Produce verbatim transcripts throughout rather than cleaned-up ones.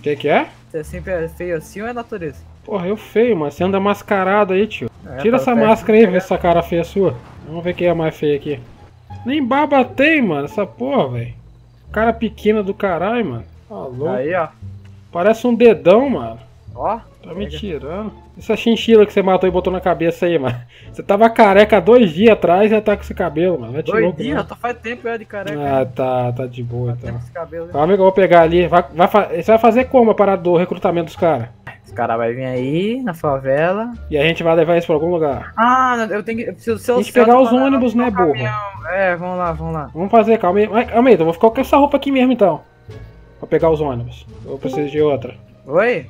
O que que é? Você sempre é feio assim ou é natureza? Porra, eu feio, mas você anda mascarado aí, tio. É, tira essa máscara aí, vê essa cara feia sua. Vamos ver quem é mais feio aqui. Nem barba tem, mano, essa porra, velho. Cara pequena do caralho, mano. Tá louco. Aí, ó. Parece um dedão, mano. Ó. Tá me tirando. Essa chinchila que você matou e botou na cabeça aí, mano. Você tava careca dois dias atrás e já tá com esse cabelo, mano. Não é dois dias? Já tá faz tempo eu de careca. Ah, tá. Tá de boa, então. Calma aí que eu vou pegar ali. Vai, vai, você vai fazer como a parada do recrutamento dos caras? Os caras vão vir aí, na favela. E a gente vai levar isso pra algum lugar. Ah, eu tenho que... Eu preciso ser o a gente pegar os ônibus, né, burro? É, vamos lá, vamos lá. Vamos fazer, calma aí. Calma aí, eu vou ficar com essa roupa aqui mesmo, então. Pra pegar os ônibus. Eu preciso de outra. Oi?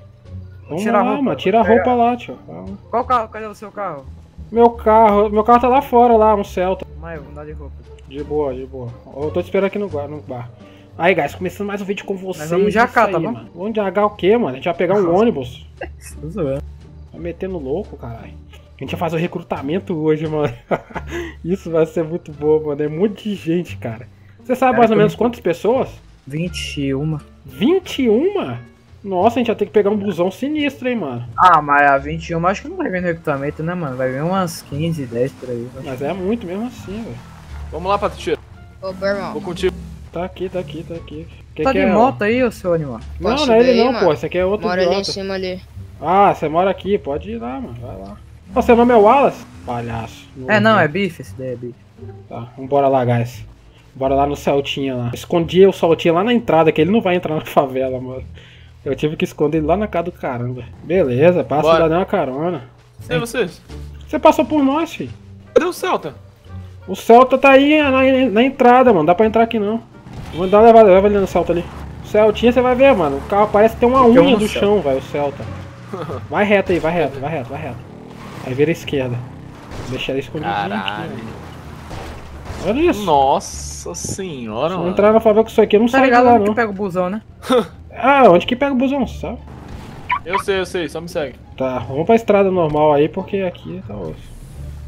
Vamos tirar lá, a roupa, mano. Tira a roupa lá, tio. Calma. Qual carro? Cadê o seu carro? Meu carro... Meu carro tá lá fora, lá, um Celta. Mas eu vou andar de roupa. De boa, de boa. Eu tô te esperando aqui no bar. No bar. Aí, guys, começando mais um vídeo com vocês. Mas vamos de A K, tá bom? Mano. Vamos de A K o quê, mano? A gente vai pegar um ônibus. Tá metendo louco, caralho. A gente vai fazer o recrutamento hoje, mano. Isso vai ser muito bom, mano. É um monte de gente, cara. Você sabe cara, mais ou menos quantas pessoas? vinte e uma. vinte e uma? Nossa, a gente vai ter que pegar um busão sinistro, hein, mano. Ah, mas a vinte e uma acho que não vai vir no recrutamento, né, mano? Vai vir umas quinze, dez por aí. Mas é muito mesmo assim, velho. Vamos lá, Patrícia. Ô, Bermão. Vou contigo. Tá aqui, tá aqui, tá aqui. Que tá que de é, moto ó? Aí, ô seu animal? Não, posso não é ele daí, não, mano. Pô. Esse aqui é outro mora ali em cima ali. Ah, você mora aqui. Pode ir lá, mano. Vai lá. Ô, seu nome é Wallace? Palhaço. É, não, é bife. Esse daí é bife. Tá, vambora lá, guys. Bora lá no Celtinha lá. Escondi o Celtinha lá na entrada, que ele não vai entrar na favela, mano. Eu tive que esconder ele lá na casa do caramba. Beleza, passa bora. Pra dar uma carona. E vocês? Você passou por nós, filho. Cadê o Celta? O Celta tá aí na, na entrada, mano. Dá pra entrar aqui não. Vou dar uma levada, leva ele no Celta ali. O Celtinha você vai ver, mano. O carro parece ter uma unha do chão, velho, o Celta. Vai reto aí, vai reto, vai reto, vai reto. Aí vira a esquerda. Deixar ele escondido. Caralho. Olha isso. Nossa senhora, mano. Se entrar na favela com isso aqui, eu não sei lá, não. Que pega o busão, né? Ah, onde que pega o busão, sabe? Eu sei, eu sei, só me segue. Tá, vamos pra estrada normal aí, porque aqui tá osso.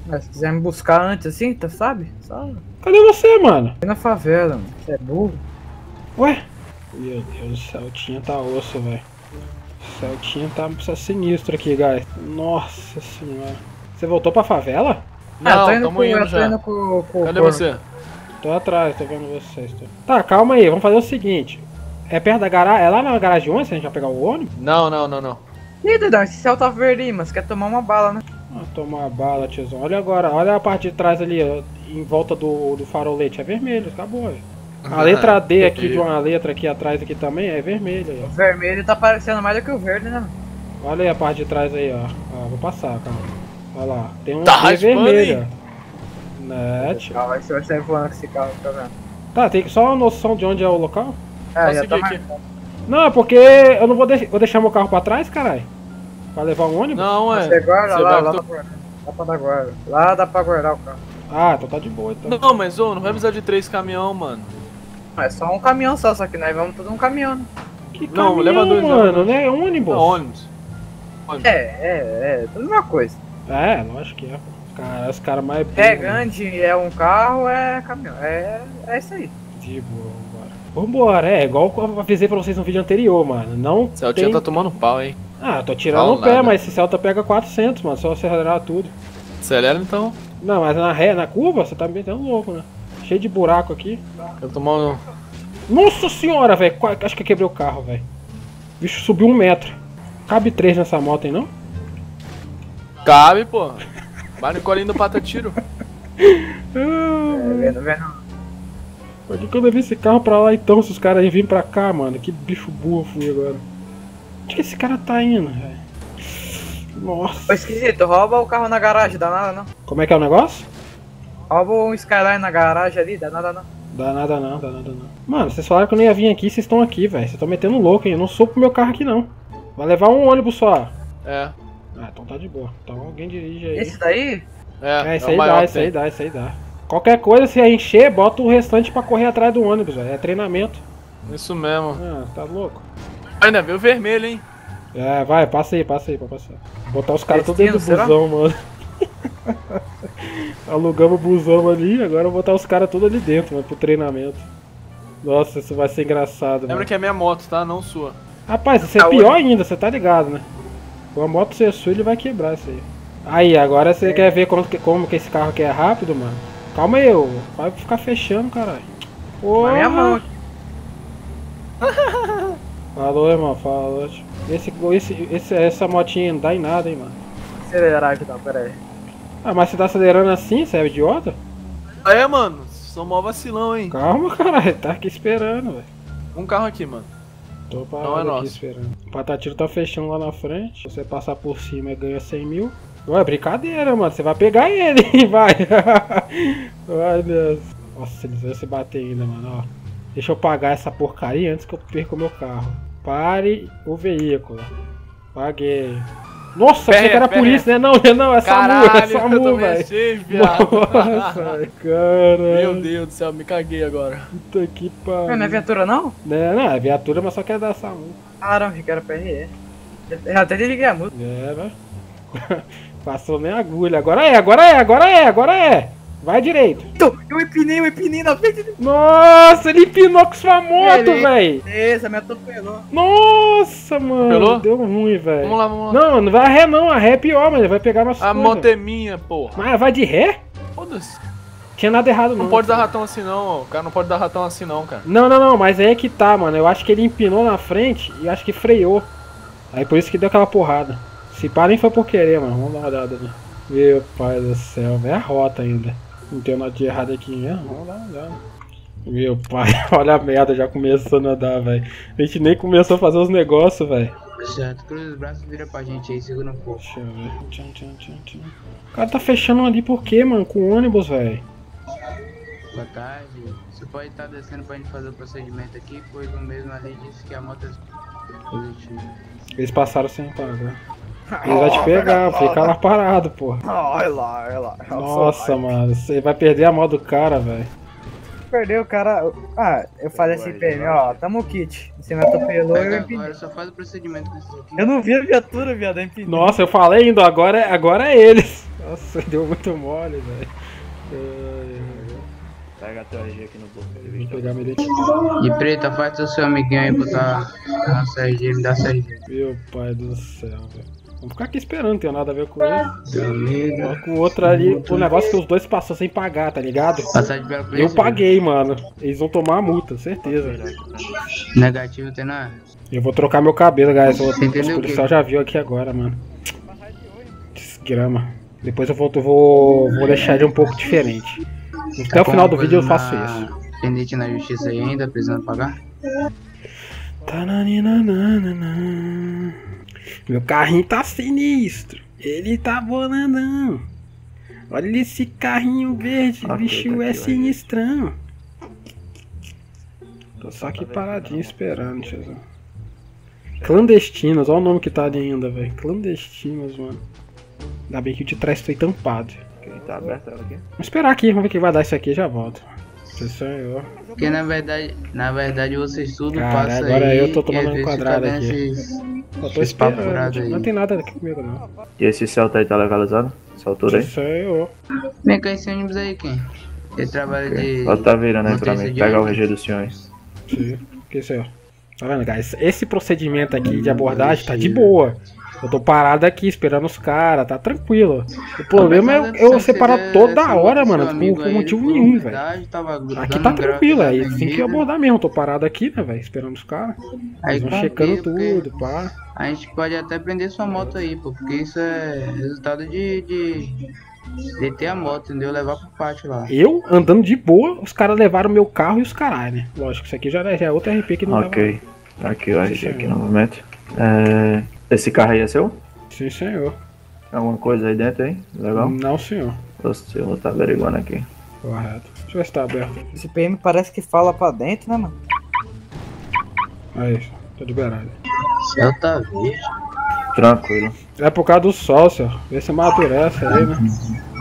Mas se quiser me buscar antes assim, tá, sabe? Sabe? Cadê você, mano? Na favela, mano. Você é burro? Ué? Meu Deus do céu, o Celtinha tá osso, velho. O Celtinha tá sinistro aqui, guys. Nossa senhora. Você voltou pra favela? Não, ah, tamo indo já. Cadê corno? Você? Tô atrás, tô vendo vocês. Tô... Tá, calma aí, vamos fazer o seguinte. É perto da garagem, é lá na garagem onze, a gente vai pegar o ônibus? Não, não, não, não. Ih, Dudão, esse céu tá verde aí, mas quer tomar uma bala, né? Ah, tomar bala, tiozão. Olha agora, olha a parte de trás ali, ó, em volta do, do farolete, é vermelho, acabou. Ó. A letra D aqui, de uma letra aqui atrás aqui também, é vermelho. Ó. O vermelho tá parecendo mais do que o verde, né? Olha aí a parte de trás aí, ó. Ah, vou passar, calma. Olha lá, tem um tá vermelho. Né, tio. Vai sair voando com esse carro, tá vendo? Tá, tem só uma noção de onde é o local? É, já tá aqui. Não, é porque eu não vou, de vou deixar meu carro pra trás, caralho. Pra levar um ônibus? Não, é. Você guarda lá, lá, tô... lá dá pra dar guarda. Lá dá pra guardar o carro. Ah, então tá de boa, então. Não, mas ô, não vai precisar de três caminhão, mano. É só um caminhão só, só que nós vamos todo um caminhão. Que caminhão, não, leva dois, mano, dois. Né? Ônibus. Não, ônibus. ônibus. É, é, é, tudo uma coisa. É, lógico que é. Cara, os caras mais... É grande, é um carro, é caminhão. É, é isso aí. De boa, vambora. Vambora, é igual eu avisei pra vocês no vídeo anterior, mano. Não Celtinha tem... tá tomando pau, hein? Ah, eu tô tirando Fala o pé, nada. Mas esse Celta pega quatrocentos, mano. Só você acelerar tudo. Acelera, então? Não, mas na ré, na curva, você tá me metendo louco, né? Cheio de buraco aqui. Eu tô mal... Nossa senhora, velho. Acho que eu quebrei o carro, velho. O bicho subiu um metro. Cabe três nessa moto, hein, não? Cabe, pô. Vai no colinho do patatiro. É, não vê não. Por que eu levei esse carro pra lá então, se os caras aí virem pra cá, mano? Que bicho burro fui agora. Onde que esse cara tá indo, velho? Nossa. Ô, esquisito, rouba o carro na garagem, dá nada não. Como é que é o negócio? Rouba um Skyline na garagem ali, dá nada não. Dá nada não, dá nada não. Mano, vocês falaram que eu não ia vir aqui, vocês estão aqui, velho. Vocês estão metendo louco, hein? Eu não sou pro meu carro aqui não. Vai levar um ônibus só. É. Ah, então tá de boa. Então alguém dirige aí. Esse daí? É, é esse aí dá, esse aí dá, esse aí dá. Qualquer coisa, se encher, bota o restante pra correr atrás do ônibus, velho. É treinamento. Isso mesmo. Ah, tá louco. Ainda veio vermelho, hein? É, vai, passa aí, passa aí, pra passar. Botar os caras todos dentro do busão, mano. Alugamos o busão ali, agora eu vou botar os caras todos ali dentro, mano, pro treinamento. Nossa, isso vai ser engraçado, mano. Lembra que é minha moto, tá? Não sua. Rapaz, isso é pior ainda, você tá ligado, né? Com a moto ser sua, ele vai quebrar isso aí. Aí, agora você é. quer ver como que, como que esse carro aqui é rápido, mano? Calma aí, ô. Vai ficar fechando, caralho. Ô, minha mão. Falou, irmão, falou. Esse, esse, esse, essa motinha não dá em nada, hein, mano. Acelerar aqui, tá, pera aí. Ah, mas você tá acelerando assim, você é idiota? É, mano, sou mó vacilão, hein. Calma, caralho, tá aqui esperando, velho. Um carro aqui, mano. Tô parado aqui nosso. Esperando. O Patatiro tá fechando lá na frente. Se você passar por cima e ganha cem mil. Ué, brincadeira, mano. Você vai pegar ele, vai. Ai, Deus. Nossa, eles vão se bater ainda, mano. Ó. Deixa eu pagar essa porcaria antes que eu perca o meu carro. Pare o veículo. Paguei. Nossa, achei que era polícia, né? Não, não, essa mula, essa mula, velho. Nossa, cara. Meu Deus do céu, me caguei agora. Puta que pariu. Não é minha viatura, não? Não, não, é viatura, mas só quer dar essa mula. Caramba, que era P R E. Eu até desliguei a mula. É, né? Passou nem agulha. Agora é, agora é, agora é, agora é. Vai direito. Eu empinei, eu empinei na frente dele. Nossa, ele empinou com sua moto, velho. Beleza, me atropelou. Nossa, mano. Atropelou? Deu ruim, velho. Vamos lá, vamos lá. Não, não vai a ré, não. A ré é pior, mano. Vai pegar nossa. A moto é minha, porra. Mas vai de ré? Foda-se. Tinha nada errado, não. Não pode dar ratão assim, não. O cara não pode dar ratão assim, não, cara. Não, não, não. Mas aí é que tá, mano. Eu acho que ele empinou na frente e acho que freou. Aí por isso que deu aquela porrada. Se pá, nem foi por querer, mano. Vamos dar uma olhada ali. Meu pai do céu. É a rota ainda. Não tem nada de errado aqui mesmo, vamos lá, já. Meu pai, olha a merda, já começando a dar, velho. A gente nem começou a fazer os negócios, velho. Certo, cruza os braços e vira pra gente aí, segura um pouco. Deixa eu ver. Tcham, tcham, tcham, tcham. O cara tá fechando ali por quê, mano? Com o ônibus, velho. Boa tarde. Você pode estar descendo pra gente fazer o procedimento aqui, pois o mesmo ali disse que a moto é positiva. Eles passaram sem pagar. Ele vai te pegar, oh, ficar lá parado, porra. Olha lá, olha lá. Nossa, mano, você vai perder a mão do cara, velho. Perdeu o cara. Ah, eu falei assim pra ele, ó, tamo o kit. Você me atropelou e eu empinei. Agora só faz o procedimento com isso aqui. Eu não vi a viatura, viado, eu empinei. Nossa, eu falei ainda, agora é, agora é eles. Nossa, deu muito mole, velho. Pega a teu R G aqui no bolso. E preta, faz o seu amiguinho aí botar a C R G, me dá a C R G. Meu pai do céu, velho. Vamos ficar aqui esperando, não tem nada a ver com ele. Com o outro ali, o negócio que os dois passaram sem pagar, tá ligado? Eu paguei, mano. Eles vão tomar a multa, certeza. Negativo, tem nada. Eu vou trocar meu cabelo, galera. O policial já viu aqui agora, mano. Desgrama. Depois eu volto, vou, vou deixar ele um pouco diferente. Até o final do vídeo eu faço isso. Pendente na justiça aí ainda, precisando pagar? Tananina. Meu carrinho tá sinistro. Ele tá bonandão. Olha esse carrinho verde. O bicho é sinistrão. Tô só aqui paradinho esperando, tiozão. Clandestinos. Olha o nome que tá ali ainda, velho. Clandestinos, mano. Ainda bem que o de trás foi tampado. Tá aberto aqui. Vamos esperar aqui. Vamos ver o que vai dar isso aqui e já volto. Senhor. Porque na verdade, na verdade vocês tudo passam aí. Agora eu tô tomando um quadrado aqui. Esses... Só tô esperando, não tem nada aqui comigo não. E esse Celta aí tá legalizado? Essa altura aí? Isso aí, ó. Vem cá esse ônibus aí, quem? Ele trabalha okay. de... Ela tá virando aí pra mim, pega o R G dos senhores. Sim, que isso aí, ó. Tá vendo, cara? Esse procedimento aqui de abordagem tá de boa. Eu tô parado aqui, esperando os caras, tá tranquilo. O problema é eu separar toda hora, mano, por motivo nenhum, velho. Aqui tá tranquilo, aí tem que abordar mesmo. Tô parado aqui, né, velho, esperando os caras. Eles vão checando tudo, pá. A gente pode até prender sua moto aí, pô, porque isso é resultado de... de... deter a moto, entendeu? Levar pro pátio lá. Eu, andando de boa, os caras levaram meu carro e os caras, né? Lógico, isso aqui já é, já é outro R P que não dá. Ok, aqui o R G aqui novamente. É... Esse carro aí é seu? Sim, senhor. Alguma coisa aí dentro, hein? Legal? Não, senhor. O senhor tá averiguando aqui. Correto. Deixa eu ver se tá aberto. Esse P M parece que fala pra dentro, né, mano? Aí, tô liberado. O céu tá verde. Tranquilo. É por causa do sol, senhor. Vê se amadurece aí, né?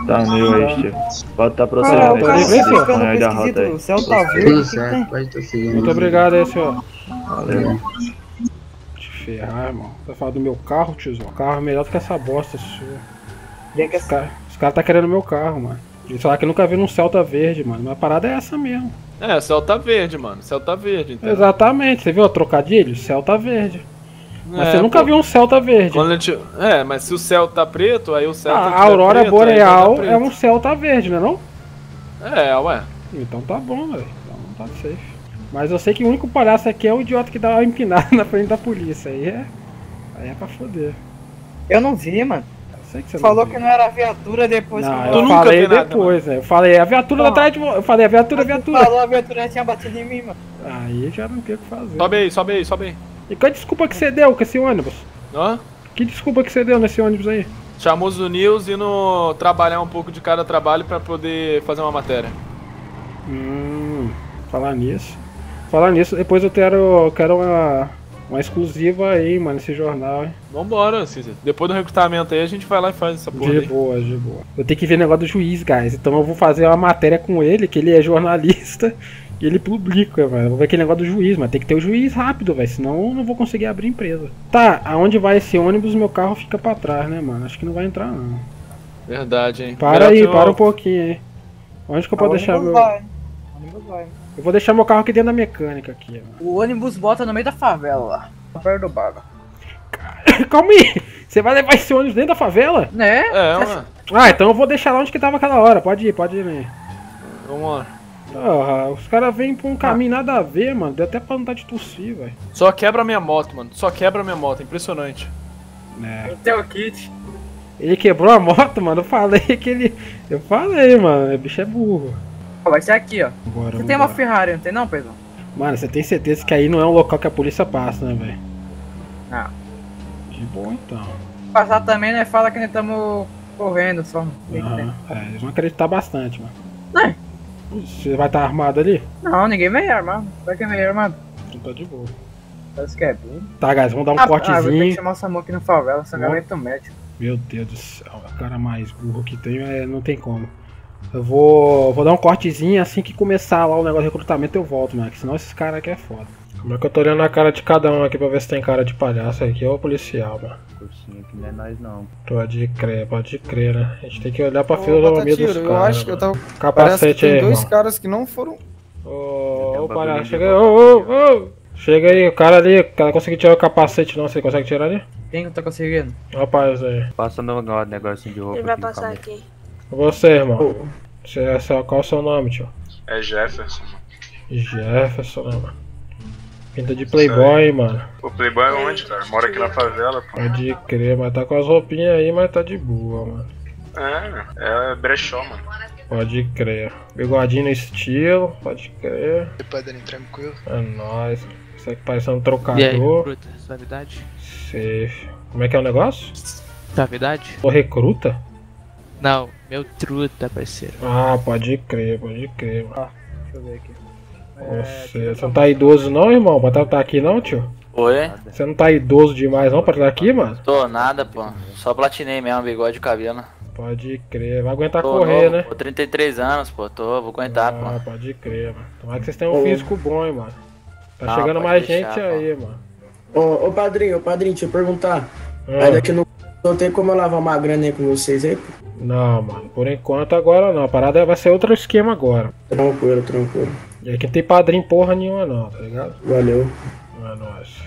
Tá meio aí, tio. Pode tá procedendo. Pode ver, senhor. O céu tá verde. Pode tá seguindo. Muito obrigado aí, senhor. Valeu. Ferrar, mano. Vai falar do meu carro, tiozão. O carro é melhor do que essa bosta sua. É que os caras cara tá querendo meu carro, mano. Eles falaram que nunca viram um Celta verde, mano. Mas a parada é essa mesmo. É, Celta verde, mano. Celta verde, então. Exatamente. Você viu o trocadilho? Celta verde. Mas é, você nunca pô, viu um céu tá verde. Quando a gente... É, mas se o céu tá preto, aí o céu ah, tá a aurora preto, boreal tá é um céu tá verde, né não? É, ué. Então tá bom, velho. Então tá safe. Mas eu sei que o único palhaço aqui é o idiota que dá uma empinada na frente da polícia. Aí é... Aí é pra foder. Eu não vi, mano. Que você falou não que não era a viatura depois não, que eu, eu nunca falei nada, depois, né? Eu falei a viatura da tarde, eu falei a viatura, a viatura. Falou a viatura tinha batido em mim, mano. Aí já não tinha o que fazer. Sobe aí, sobe aí, sobe aí. E qual desculpa que você deu com esse ônibus? Hã? Que desculpa que você deu nesse ônibus aí? Chamou os News e no trabalhar um pouco de cada trabalho pra poder fazer uma matéria. Hum, falar nisso. Falar nisso, depois eu quero, eu quero uma... Uma exclusiva aí, mano, esse jornal, hein? Vambora, Cícero. Depois do recrutamento aí, a gente vai lá e faz essa porra. De aí. boa, de boa. Eu tenho que ver o negócio do juiz, guys. Então eu vou fazer uma matéria com ele, que ele é jornalista e ele publica, velho. Vou ver aquele negócio do juiz, mas tem que ter o juiz rápido, velho. Senão eu não vou conseguir abrir empresa. Tá, aonde vai esse ônibus, meu carro fica pra trás, né, mano? Acho que não vai entrar, não. Verdade, hein? Para aí, para um pouquinho, hein? Onde que eu posso deixar meu... Vai. Ônibus vai. Eu vou deixar meu carro aqui dentro da mecânica aqui. Mano. O ônibus bota no meio da favela lá. Perto do bar. Calma aí. Você vai levar esse ônibus dentro da favela? Né? É, mano. Ah, então eu vou deixar lá onde que tava aquela hora. Pode ir, pode ir, né? Vamos lá. Ah, os caras vêm por um caminho nada a ver, mano. Deu até pra vontade de tossir, velho. Só quebra minha moto, mano. Só quebra minha moto. Impressionante. É. Eu tenho o kit. Ele quebrou a moto, mano. Eu falei que ele... Eu falei, mano. O bicho é burro. Vai ser aqui, ó. Bora, você tem embora. Uma Ferrari, não tem não, Pedro? Mano, você tem certeza que aí não é um local que a polícia passa, né, velho? Ah. De boa, então. Passar também, né, fala que nós estamos correndo, só. Uhum. É, eles vão acreditar bastante, mano. É. Você vai estar tá armado ali? Não, ninguém vem armado. Vai que é meio armado. Então tá de boa. Parece que é bom. Tá, guys, vamos dar um ah, cortezinho. Ah, vou ter que chamar o Samu aqui na favela, essa galera é médico. Meu Deus do céu, o cara mais burro que tem, é, não tem como. Eu vou, vou dar um cortezinho, assim que começar lá o negócio de recrutamento eu volto, mano, que senão esses caras aqui é foda. Como é que eu tô olhando a cara de cada um aqui pra ver se tem cara de palhaço aqui ou policial, mano? Cursinho que não é nós não. Pode crer, pode crer, né? A gente tem que olhar pra filosofia dos caras. Eu acho que eu tava... Capacete que tem aí, dois irmão. Caras que não foram... Ô, ô, palhaço, chega ô, ô, ô! Chega aí, o cara ali, o cara conseguiu tirar o capacete não, você consegue tirar ali? Quem tá conseguindo? Rapaz aí. Passa no negocinho de roupa. Ele vai aqui, passar aqui. aqui. Você, irmão. Você, qual é o seu nome, tio? É Jefferson. Jefferson, né, mano? Pinta de Playboy, mano. O Playboy é onde, cara? Mora aqui na favela, pô. Pode crer, mas tá com as roupinhas aí, mas tá de boa, mano. É, é brechó, mano. Pode crer. Bigodinho no estilo, pode crer. Depois dele tranquilo. É nóis. Isso aqui parece um trocador. E aí, recruta, suavidade? Safe. Como é que é o negócio? Suavidade? Ô, recruta? Não, meu truta, parceiro. Ah, pode crer, pode crer, mano. Ah, deixa eu ver aqui. Nossa, é, você não tá idoso não, irmão? Pra estar tá aqui não, tio? Oi? Você não tá idoso demais não pra estar tá aqui, mano? Tô nada, pô. Só platinei mesmo, bigode e cabelo. Pode crer, vai aguentar tô correr, novo, né? Tô trinta e três anos, pô, tô, vou aguentar, ah, pô. Ah, pode crer, mano. Tomara que vocês tenham um físico bom, hein, mano. Tá não, chegando mais deixar, gente pô. aí, mano. Ô, ô, padrinho, ô, padrinho, deixa eu perguntar. Hum. Aí daqui no... Não tem como eu lavar uma grana aí com vocês aí, pô? Não, mano, por enquanto agora não. A parada vai ser outro esquema agora. Tranquilo, tranquilo. E aqui não tem padrinho porra nenhuma não, tá ligado? Valeu. É nóis.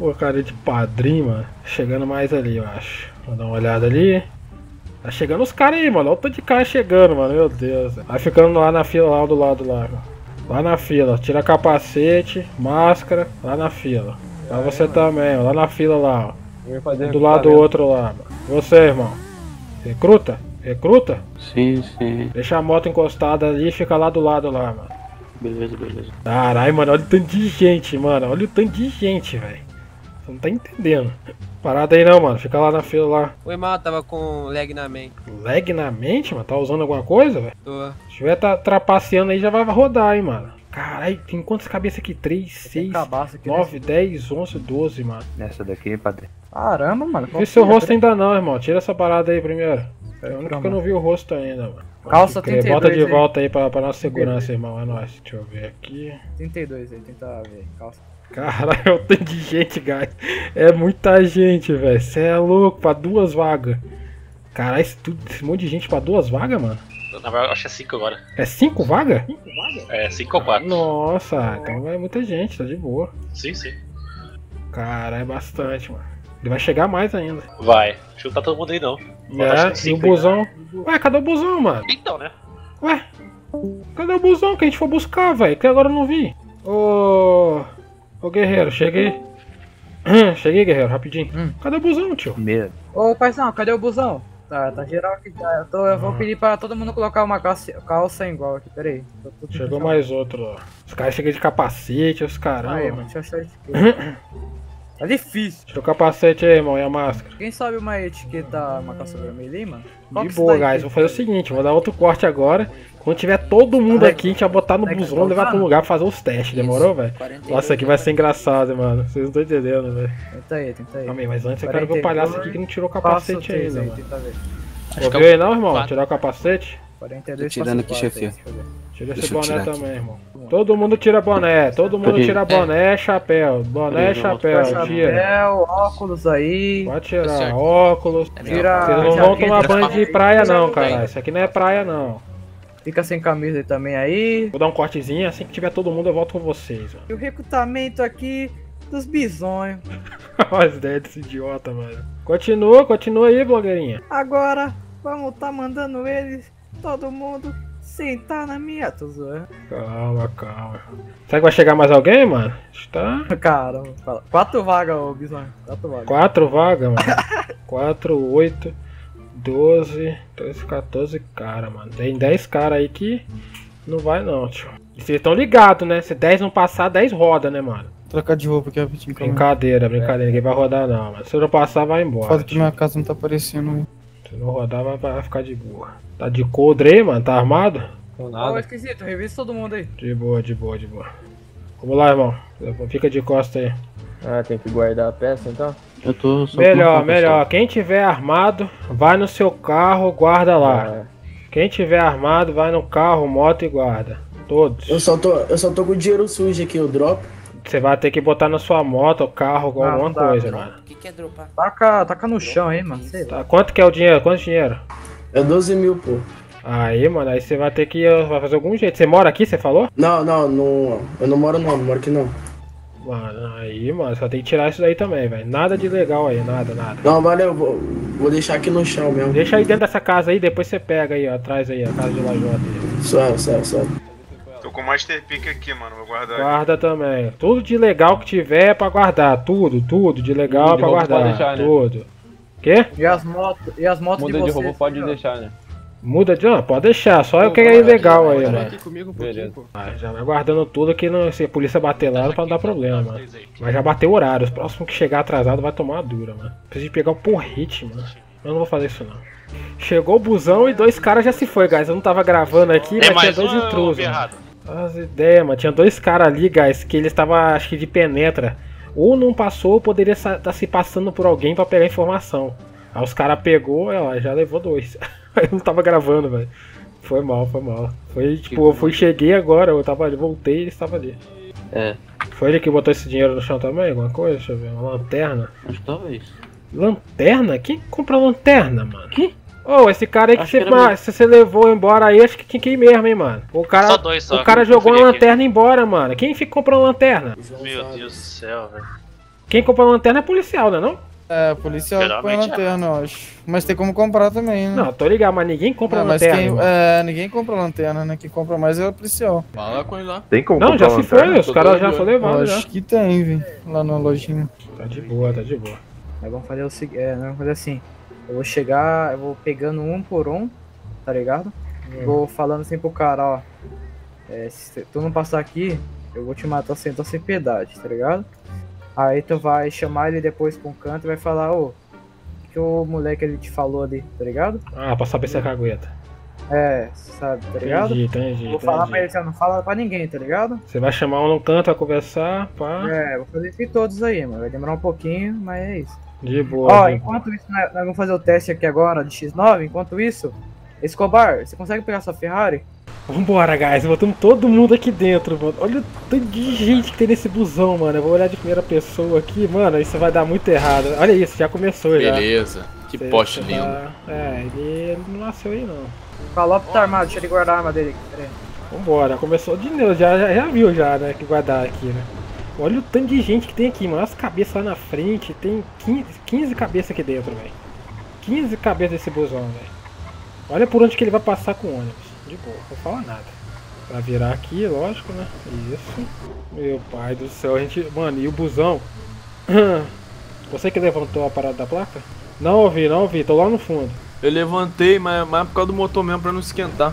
Pô, cara de padrinho, mano. Chegando mais ali, eu acho. Vou dar uma olhada ali. Tá chegando os caras aí, mano. Olha o tanto de cara chegando, mano. Meu Deus. Vai ficando lá na fila, lá do lado lá, mano. Lá na fila. Tira capacete, máscara, lá na fila. Lá você aí, também, ó, lá na fila lá, ó. Fazer do lado do outro lá, mano. Você, irmão. Recruta? Recruta? Sim, sim. Deixa a moto encostada ali e fica lá do lado lá, mano. Beleza, beleza. Caralho, mano, olha o tanto de gente, mano. Olha o tanto de gente, velho. Você não tá entendendo. Parada aí não, mano. Fica lá na fila lá. Foi mal, tava com lag na mente. Lag na mente, mano? Tá usando alguma coisa, velho? Tô. Se tiver tá trapaceando aí, já vai rodar, hein, mano. Caralho, tem quantas cabeças aqui? três, seis, nove, dez, onze, doze, mano. Nessa daqui, padre. Caramba, mano. Não vi seu rosto ainda não, irmão. Tira essa parada aí primeiro. É o único que eu não vi o rosto ainda, mano. Calça trinta e dois. Bota de volta aí pra, pra nossa segurança, irmão. É nóis. Deixa eu ver aqui. trinta e dois aí, tenta ver. Calça. Caralho, é um tanto de gente, guys. É muita gente, velho. Você é louco, pra duas vagas. Caralho, esse, tudo, esse monte de gente pra duas vagas, mano. Na verdade, acho que é cinco agora. É cinco vagas? É, cinco ou quatro. Nossa, então é muita gente, tá de boa. Sim, sim. Cara, é bastante, mano. Ele vai chegar mais ainda. Vai. Acho que tá todo mundo aí, não. É, e o busão? Ué, cadê o busão, mano? Então, né? Ué, cadê o busão que a gente foi buscar, velho? Que agora eu não vi. Ô... Ô, guerreiro, cheguei. Cheguei, guerreiro, rapidinho. Hum. Cadê o busão, tio? Medo. Ô, paizão, cadê o busão? Tá, tá geral aqui. Tá. Eu, tô, eu vou pedir pra todo mundo colocar uma calça, calça igual aqui, peraí. Chegou mais outro, ó. Os caras chegam de capacete, os caramba. Aí, mano, deixa eu achar a etiqueta. Tá difícil. Tira o capacete aí, irmão, e a máscara. Quem sabe uma etiqueta, uma calça vermelha aí, mano? Qual de boa, guys. Vou fazer o seguinte, vou dar outro corte agora. Quando tiver todo mundo ah, aqui, a gente vai botar no busão e levar pro lugar pra fazer os testes, demorou, velho? Nossa, isso aqui vai ser engraçado, mano. Vocês não estão entendendo, velho. Tenta aí, tenta aí. Calma aí, mas antes eu quero ver o palhaço aqui que não tirou o capacete ainda, mano. Não viu aí não, irmão? Tirar o capacete? quarenta e dois, tô tirando aqui, chefe. Tira esse boné também, irmão. Todo mundo tira boné, todo mundo tira boné, chapéu. Boné, chapéu, tira. Chapéu, óculos aí. Pode tirar, óculos. Tira. Vocês não vão tomar banho de praia não, cara. Isso aqui não é praia não. Fica sem camisa também aí. Vou dar um cortezinho, assim que tiver todo mundo eu volto com vocês, mano. E o recrutamento aqui dos bisões. Olha as ideias desse idiota, mano. Continua, continua aí, blogueirinha. Agora, vamos tá mandando eles, todo mundo, sentar na minha, tô zoando. Calma, calma. Será que vai chegar mais alguém, mano? Está... Cara, quatro vagas, ô bisões. Quatro vagas. Quatro vagas, mano. Quatro, oito... doze, treze, quatorze cara, mano. Tem dez caras aí que não vai não, tio. E vocês estão ligados, né? Se dez não passar, dez roda, né, mano? Trocar de roupa aqui rapidinho. Brincadeira, brincadeira. É. Ninguém vai rodar não, mano. Se eu não passar, vai embora. Foda que minha casa não tá aparecendo. Se não rodar, vai, vai ficar de boa. Tá de coldre aí, mano? Tá armado? Não, nada. Ô, esquisito. Revisa todo mundo aí. De boa, de boa, de boa. Vamos lá, irmão. Fica de costa aí. Ah, tem que guardar a peça, então? Eu tô... Só melhor, melhor. Quem tiver armado, vai no seu carro, guarda lá. Ah. Quem tiver armado, vai no carro, moto e guarda. Todos. Eu só tô, eu só tô com o dinheiro sujo aqui, eu dropo. Você vai ter que botar na sua moto, carro, alguma ah, tá, coisa, mano. O que, que é dropar? Taca, taca no chão aí, mano. Sei tá, quanto que é o dinheiro? Quanto dinheiro? É doze mil, pô. Aí, mano, aí você vai ter que vai fazer algum jeito. Você mora aqui, você falou? Não, não, não. Eu não moro não, não moro aqui não. Mano, aí, mano, só tem que tirar isso daí também, velho. Nada de legal aí, nada, nada. Não, valeu, vou, vou deixar aqui no chão mesmo. Deixa aí dentro dessa casa aí, depois você pega aí, ó, atrás aí, a casa de lajota aí. Suave, suave, suave. Tô com o Master Pick aqui, mano, vou guardar. Guarda aqui também. Tudo de legal que tiver é pra guardar, tudo, tudo de legal é pra guardar, deixar, né? Tudo. Quê? E as motos, e as motos de vocês? Muda de robô pode deixar, né? Muda de... Não, pode deixar, só eu quero ir legal aí, mano. Ah, já vai guardando tudo que não, se a polícia bater lá, não vai dar problema, mano. Mas já bateu o horário, os próximos que chegar atrasado vai tomar uma dura, mano. Preciso pegar um porrete, mano. Eu não vou fazer isso, não. Chegou o busão e dois caras já se foi, guys. Eu não tava gravando aqui, mas tinha dois intrusos. As ideias, mano. Tinha dois caras ali, guys, que eles estavam, acho que de penetra. Ou não passou, ou poderia estar se passando por alguém pra pegar informação. Aí os caras pegou, ela já levou dois. Eu não tava gravando, velho. Foi mal, foi mal. Foi tipo, eu fui, cheguei agora, eu tava ali, voltei e ele estava ali. É. Foi ele que botou esse dinheiro no chão também? Alguma coisa? Deixa eu ver. Uma lanterna? Acho que talvez. Lanterna? Quem compra lanterna, mano? Que? Ô, oh, esse cara aí que você, que se você levou embora aí, acho que tinha que ir mesmo, hein, mano. O cara, só dois, só. O cara jogou a lanterna aqui embora, mano. Quem fica comprando lanterna? Meu Deus do céu, velho. Quem compra lanterna é policial, não é não? É, policial põe lanterna, eu acho. Mas tem como comprar também, né? Não, tô ligado, mas ninguém compra não, lanterna. Mas quem, é, ninguém compra lanterna, né? Quem compra mais é o policial. Fala com ele lá. Tem como não, já se foi, os caras já foram levados. Acho já que tem, velho. Lá na lojinha. Tá de boa, tá de boa. Nós vamos fazer o seguinte, é, vamos fazer assim. Eu vou chegar, eu vou pegando um por um, tá ligado? Hum. Vou falando assim pro cara, ó. É, se tu não passar aqui, eu vou te matar sem, tô sem piedade, tá ligado? Aí tu vai chamar ele depois pra um canto e vai falar, ô, oh, que o moleque ele te falou ali, tá ligado? Ah, pra saber se é cagueta. É, sabe, tá ligado? Entendi, entendi. Vou entendi. falar pra ele, não fala pra ninguém, tá ligado? Você vai chamar um no canto, vai conversar, pá. É, vou fazer isso em todos aí, mano. Vai demorar um pouquinho, mas é isso. De boa. Ó, de enquanto boa. isso, nós vamos fazer o teste aqui agora de X nove, enquanto isso, Escobar, você consegue pegar sua Ferrari? Vambora, guys, botamos todo mundo aqui dentro, mano. Olha o tanto de gente que tem nesse busão, mano. Eu vou olhar de primeira pessoa aqui, mano, isso vai dar muito errado. Olha isso, já começou. Beleza. Já. Beleza. Que poste lindo. Tá... É, ele não nasceu aí não. O Calopso tá armado, deixa ele guardar a arma dele. Peraí. Vambora, começou de novo, já, já, já viu já, né, que guardar aqui, né. Olha o tanto de gente que tem aqui, mano. As cabeças lá na frente, tem quinze, quinze cabeças aqui dentro, velho. quinze cabeças desse busão, velho. Olha por onde que ele vai passar com o ônibus. De boa, não vou falar nada. Pra virar aqui, lógico, né. Isso. Meu pai do céu, a gente... Mano, e o busão? Você que levantou a parada da placa? Não ouvi, não ouvi, tô lá no fundo. Eu levantei, mas, mas por causa do motor mesmo, pra não esquentar.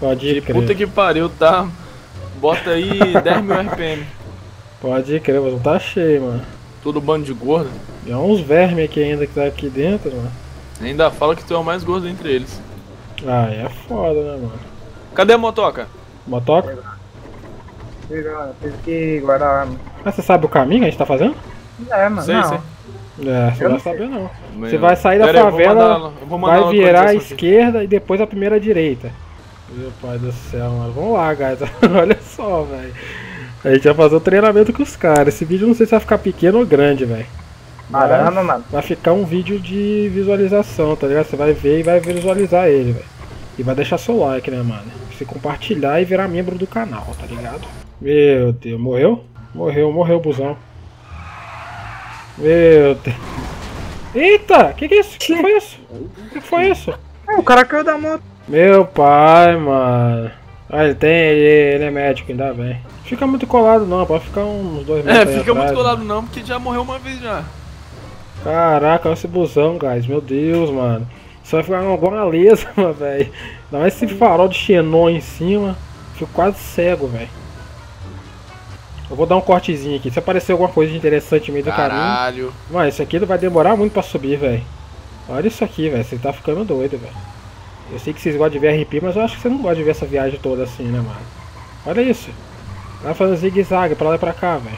Pode ir, crer. Puta que pariu, tá? Bota aí dez mil R P M. Pode ir, crer, mas não tá cheio, mano. Todo bando de gordo. Tem uns vermes aqui ainda que tá aqui dentro, mano. Ainda fala que tu é o mais gordo entre eles. Ah, é foda, né, mano? Cadê a motoca? Motoca? Teve que guardar a arma. Mas você sabe o caminho que a gente tá fazendo? É, mano. Sei, não. Sei. É, você não vai saber não. Meu, você vai sair da pera, favela, eu vou mandar, eu vou vai virar à esquerda aqui. E depois a primeira direita. Meu pai do céu, mano. Vamos lá, guys. Olha só, velho. A gente vai fazer o treinamento com os caras. Esse vídeo não sei se vai ficar pequeno ou grande, velho. Marana, mano. Vai ficar um vídeo de visualização, tá ligado? Você vai ver e vai visualizar ele, velho. E vai deixar seu like, né, mano? Se compartilhar e virar membro do canal, tá ligado? Meu Deus, morreu? Morreu, morreu o busão. Meu Deus. Eita, que que é isso? Que foi isso? Que foi isso? O cara caiu da moto. Meu pai, mano. Ah, ele tem, ele, ele é médico, ainda bem. Fica muito colado não, pode ficar uns dois metros. É, fica atrás, muito colado, mano, não, porque já morreu uma vez já. Caraca, olha esse busão, guys. Meu Deus, mano. Só vai ficar uma lesa, mano, velho. Ainda mais esse farol de xenon em cima. Fico quase cego, velho. Eu vou dar um cortezinho aqui. Se aparecer alguma coisa de interessante no meio do caminho. Caralho. Mano, isso aqui vai demorar muito pra subir, velho. Olha isso aqui, velho. Você tá ficando doido, velho. Eu sei que vocês gostam de ver R P, mas eu acho que você não gosta de ver essa viagem toda assim, né, mano? Olha isso. Vai fazendo zigue-zague pra lá e pra cá, velho.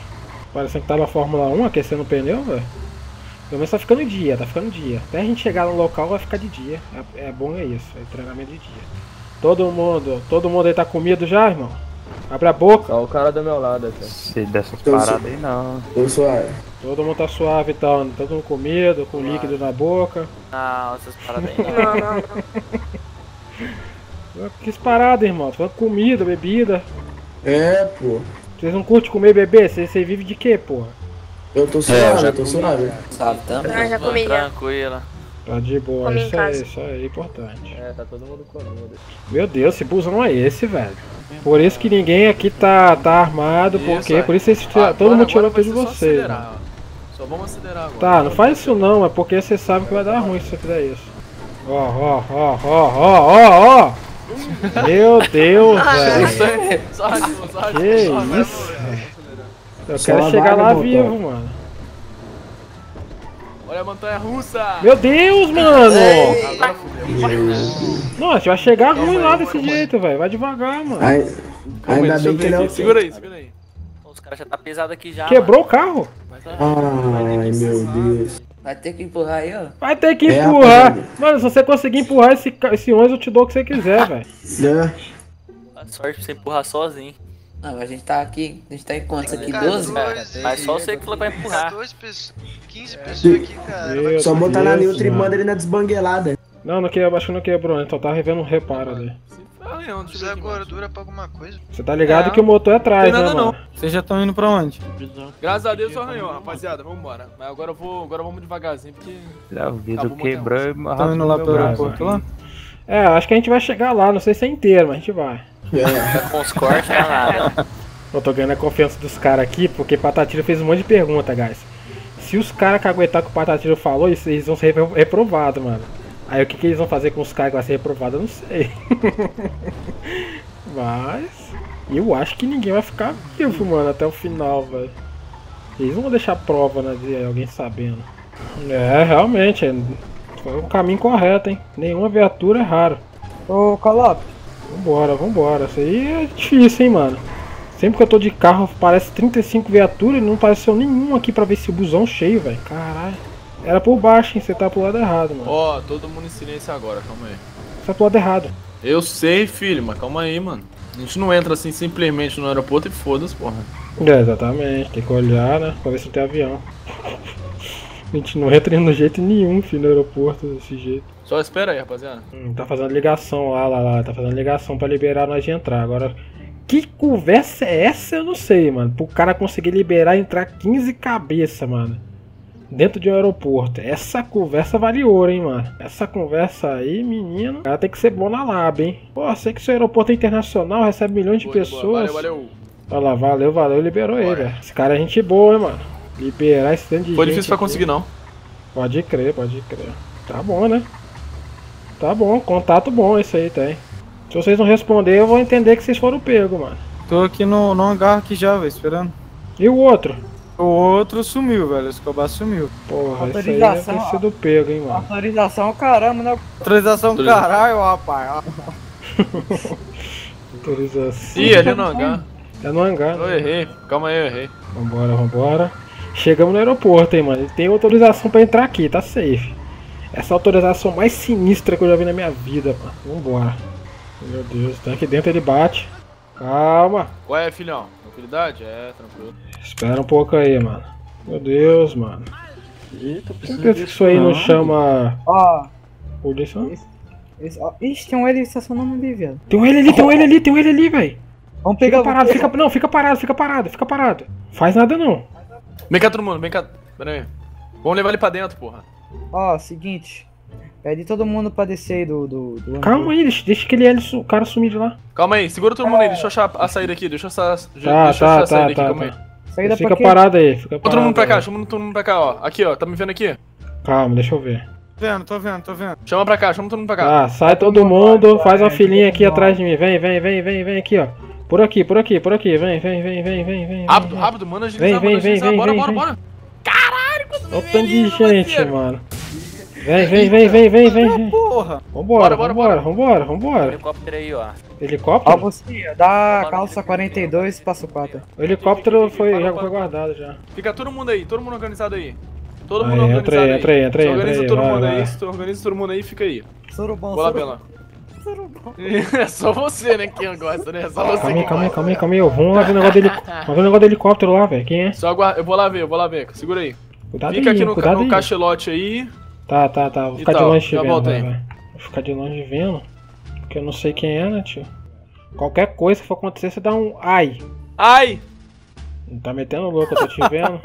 Parecendo que tá na Fórmula um aquecendo o pneu, velho. Pelo menos tá ficando dia, tá ficando dia. Até a gente chegar no local vai ficar de dia. É, é bom, é isso. É treinamento de dia. Todo mundo, todo mundo aí tá com medo já, irmão? Abre a boca. Olha o cara do meu lado aqui. Se dessas paradas aí não. Tô suave. Todo mundo tá suave e tal, né? Todo mundo com medo, com líquido na boca. Não, essas paradas aí não. Não, não, não. Que parada, irmão? Tô falando comida, bebida. É, pô. Vocês não curtem comer, bebê? Vocês vive de quê, porra? Eu tô suave, é, eu já tô suave. Sabe, também. Ah, já comi, tranquila. Tá de boa, comi isso aí, isso aí é importante. É, tá todo mundo comendo. Meu Deus, esse busão é esse, velho. Por isso que ninguém aqui tá, tá armado, isso, porque... É. Por isso vocês ah, todo mundo tirou pelo de vocês. Acelerar, né? Só vamos acelerar agora. Tá, não faz isso não, é porque você sabe que vai dar ruim se você fizer isso. Ó, ó, ó, ó, ó, ó, ó. Meu Deus, velho. Só rádio, só rádio. Que isso, velho. Eu só quero chegar lá vivo, mano. Olha a montanha russa! Meu Deus, mano! Ei, agora Deus. Não, a gente vai chegar não, ruim vai, lá desse vai, jeito, velho. Vai devagar, mano. Ai, ainda aí, bem que não. Segura aí, segura aí. Os caras já tá pesado aqui já. Quebrou, mano, o carro? Ai, ai meu Deus. Vai ter que empurrar aí, ó. Vai ter que é empurrar. Mano, se você conseguir empurrar esse, esse ônibus, eu te dou o que você quiser, velho. A sorte pra você empurrar sozinho. Não, a gente tá aqui, a gente tá em quantos aqui? doze? Mas só você que falou pra empurrar. quinze pessoas aqui, cara. Só botar na neutra e manda ele na desbanguelada. Não, não quebrou, acho que não quebrou, né? Só tá revendo um reparo ali. Se fizer a gordura pra alguma coisa. Você tá ligado que o motor é atrás, né, mano? Vocês já estão indo pra onde? Graças a Deus só arranhou, rapaziada. Vambora. Mas agora eu vou, agora vamos devagarzinho, porque... O vidro quebrou e arrasou no aeroporto lá? É, acho que a gente vai chegar lá, não sei se é inteiro, mas a gente vai. É, com os cortes, nada. Eu tô ganhando a confiança dos caras aqui, porque Patatiro fez um monte de pergunta, guys. Se os caras caguetar que o Patatiro falou, eles vão ser reprovados, mano. Aí o que, que eles vão fazer com os caras que vai ser reprovado, eu não sei. Mas eu acho que ninguém vai ficar vivo, mano, até o final, velho. Eles não vão deixar prova, né, de alguém sabendo. É, realmente, foi o caminho correto, hein. Nenhuma viatura é raro. Ô, Calopso. Vambora, vambora. Isso aí é difícil, hein, mano. Sempre que eu tô de carro, parece trinta e cinco viaturas e não apareceu nenhum aqui pra ver esse busão cheio, velho. Caralho. Era por baixo, hein? Você tá pro lado errado, mano. Ó, oh, todo mundo em silêncio agora, calma aí. Você tá pro lado errado. Eu sei, filho, mas calma aí, mano. A gente não entra assim simplesmente no aeroporto e foda-se, porra. É, exatamente. Tem que olhar, né? Pra ver se não tem avião. A gente não entra de jeito nenhum, filho, no aeroporto desse jeito. Só espera aí, rapaziada. Hum, tá fazendo ligação lá, lá, lá. Tá fazendo ligação pra liberar nós de entrar. Agora, que conversa é essa? Eu não sei, mano. Pro cara conseguir liberar e entrar quinze cabeças, mano. Dentro de um aeroporto. Essa conversa vale ouro, hein, mano. Essa conversa aí, menino, ela tem que ser bom na lab, hein. Pô, sei que seu aeroporto é internacional, recebe milhões de boa, pessoas. Boa. Valeu, valeu. Olha lá, valeu, valeu, liberou boa. Ele. Ó. Esse cara é gente boa, hein, mano. Liberar esse tanto de gente. Foi difícil pra conseguir, não. Pode crer, pode crer. Tá bom, né? Tá bom, contato bom esse aí tem. Se vocês não responderem, eu vou entender que vocês foram pego, mano. Tô aqui no, no hangar aqui já, velho, esperando. E o outro? O outro sumiu, velho, o Escobar sumiu. Porra, isso aí deve ter sido pego, hein, mano. Autorização, caramba, né? Autorização, autorização. Caralho, rapaz. Autorização. Ih, ali é no hangar. É no hangar. Eu né? errei, calma aí, eu errei. Vambora, vambora. Chegamos no aeroporto, hein, mano. Ele tem autorização pra entrar aqui, tá safe. Essa autorização mais sinistra que eu já vi na minha vida, mano. Vambora. Meu Deus, tá aqui dentro, ele bate. Calma. Qual é, filhão? Tranquilidade? É, tranquilo. Espera um pouco aí, mano. Meu Deus, mano. Eita, preciso. Por que isso aí não chama. Ó. Polícia? Ixi, tem um ele estacionando ali, velho. Tem um ele ali, tem um ele ali, tem um ele ali, velho. Vamos pegar. Fica parado, fica. Não, fica parado, fica parado, fica parado. Faz nada não. Vem cá, todo mundo, vem cá. Pera aí. Vamos levar ele pra dentro, porra. Ó, seguinte. Pede todo mundo pra descer aí do... do, do Calma aí, deixa, deixa que ele, o cara sumir de lá. Calma aí, segura todo mundo é. aí, deixa eu achar a saída aqui, deixa eu achar, tá, deixa tá, eu achar tá, a saída tá, aqui, tá, calma tá. aí. Saída fica parado aí, fica parado. Todo mundo pra cá, chama todo mundo pra cá, ó. Aqui, ó, tá me vendo aqui? Calma, deixa eu ver. Tô vendo, tô vendo, tô vendo. Chama pra cá, chama todo mundo pra cá. Ah, sai todo mundo, faz uma filinha aqui atrás de mim, vem, vem, vem, vem, vem aqui, ó. Por aqui, por aqui, por aqui, vem, vem, vem, vem, vem, vem. Rápido, rápido, mano, agilizar, mano, agilizar, bora, bora, bora. Caralho, quanto vem. Olha o tanto de gente, mano. Vem, vem, vem, vem, vem, vem. Porra. Vambora, bora, vambora, bora. vambora, vambora. Helicóptero aí, ó. Helicóptero? Ó, você, dá calça quarenta e dois, passo quatro. O helicóptero foi, já foi guardado já. Fica todo mundo aí, todo mundo organizado aí. Todo mundo aí, organizado aí. Entra aí, entra aí, entra aí. Organiza todo mundo aí, organiza todo mundo aí e fica aí. Sorobão, sorobão. Bora, Bela. É só você, né, que gosta, né? É só você que gosta. Calma aí, calma aí, calma aí. Vamos lá ver o negócio do helicóptero lá, velho. Quem é? Só aguarda, eu vou lá ver, eu vou lá ver. Segura aí. Fica aqui no cachelote aí. Tá, tá, tá. Vou ficar de longe te vendo, velho. Vou ficar de longe vendo. Porque eu não sei quem é, né, tio? Qualquer coisa que for acontecer, você dá um ai. Ai! Não tá metendo louco, eu tô te vendo.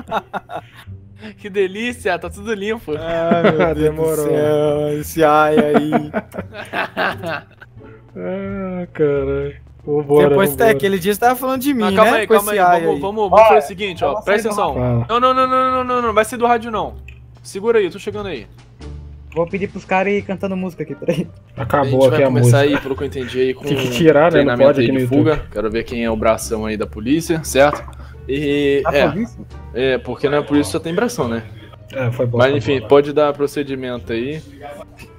Que delícia, tá tudo limpo. Ah, meu Deus demorou. Do céu, esse ai aí. Ah, caralho. Vambora, depois até aquele dia você tava falando de mim, ah, calma né? Aí, calma aí, aí. Vamos, vamos, vamos fazer o seguinte, ó. Presta atenção. Ah. Não, não, não, não, não, não, não, não vai ser do rádio, não. Segura aí, eu tô chegando aí. Vou pedir pros caras ir cantando música aqui, peraí. Acabou aqui a música. A gente vai começar aí, pelo que eu entendi aí, com tem que tirar, né? Não pode aqui no fuga. Quero ver quem é o bração aí da polícia, certo? E... A é, polícia? É, porque na polícia só tem bração, né? É, foi bom. Mas enfim, bom, pode dar procedimento aí.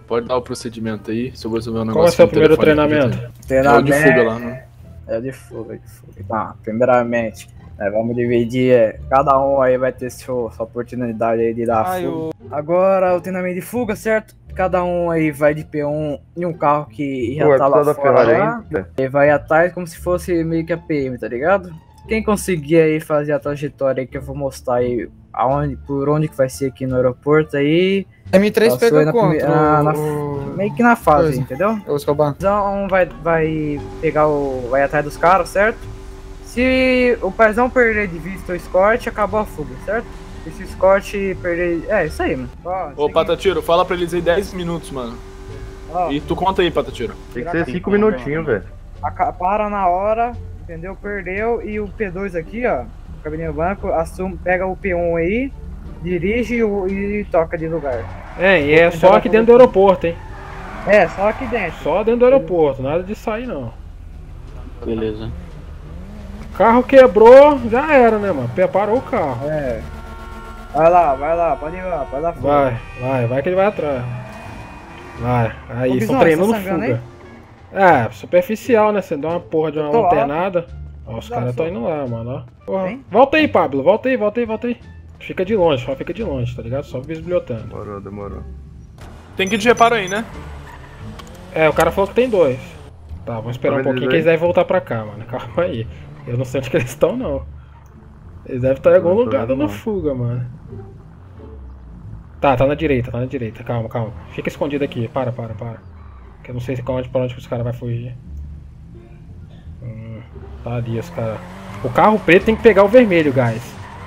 Pode dar o procedimento aí, se eu vou resolver um negócio. Qual é o seu primeiro treinamento? Treinamento... É o de fuga lá, né? É o de fuga, de fuga. Tá, primeiramente... É, vamos dividir, cada um aí vai ter seu, sua oportunidade aí de dar Ai, fuga. Eu... Agora o treinamento de fuga, certo? Cada um aí vai de P um em um carro que já Pô, tá lá fora. E vai atrás como se fosse meio que a P M, tá ligado? Quem conseguir aí fazer a trajetória aí que eu vou mostrar aí aonde, por onde que vai ser aqui no aeroporto aí. M três pega na, contra na, na, o... meio que na fase, pois, entendeu? Então um vai, vai pegar o... vai atrás dos caras, certo? Se o paizão perder de vista o escort, acabou a fuga, certo? E se o escort perder... É, isso aí, mano. Ó, ô, Patatiro, fala pra eles aí dez minutos, mano. Ó, e tu conta aí, Patatiro. Tem que ser cinco minutinhos, velho. Para na hora, entendeu? Perdeu. E o P dois aqui, ó, cabelinho branco, assume, pega o P um aí, dirige o, e toca de lugar. É, e é só aqui dentro do aeroporto, hein? É, só aqui dentro. Só dentro do aeroporto, nada de sair, não. Beleza. Carro quebrou, já era, né, mano? Preparou o carro. É. Vai lá, vai lá, pode ir lá, pode dar fuga. Vai, vai, vai que ele vai atrás. Vai, aí, estão treinando fuga. É, superficial, né? Você dá uma porra de uma lanternada. Ó, os caras estão indo lá, mano, ó. Porra. Volta aí, Pablo, volta aí, volta aí, volta aí. Fica de longe, só fica de longe, tá ligado? Só bisbilhotando. Demorou, demorou. Tem que ir de reparo aí, né? É, o cara falou que tem dois. Tá, vamos esperar um pouquinho que eles devem voltar pra cá, mano. Calma aí. Eu não sei onde que eles estão, não. Eles devem estar em algum lugar dando fuga, mano. Tá, tá na direita, tá na direita. Calma, calma. Fica escondido aqui. Para, para, para. Porque eu não sei pra onde, pra onde que os caras vão fugir. Hum, tá ali os caras. O carro preto tem que pegar o vermelho, guys.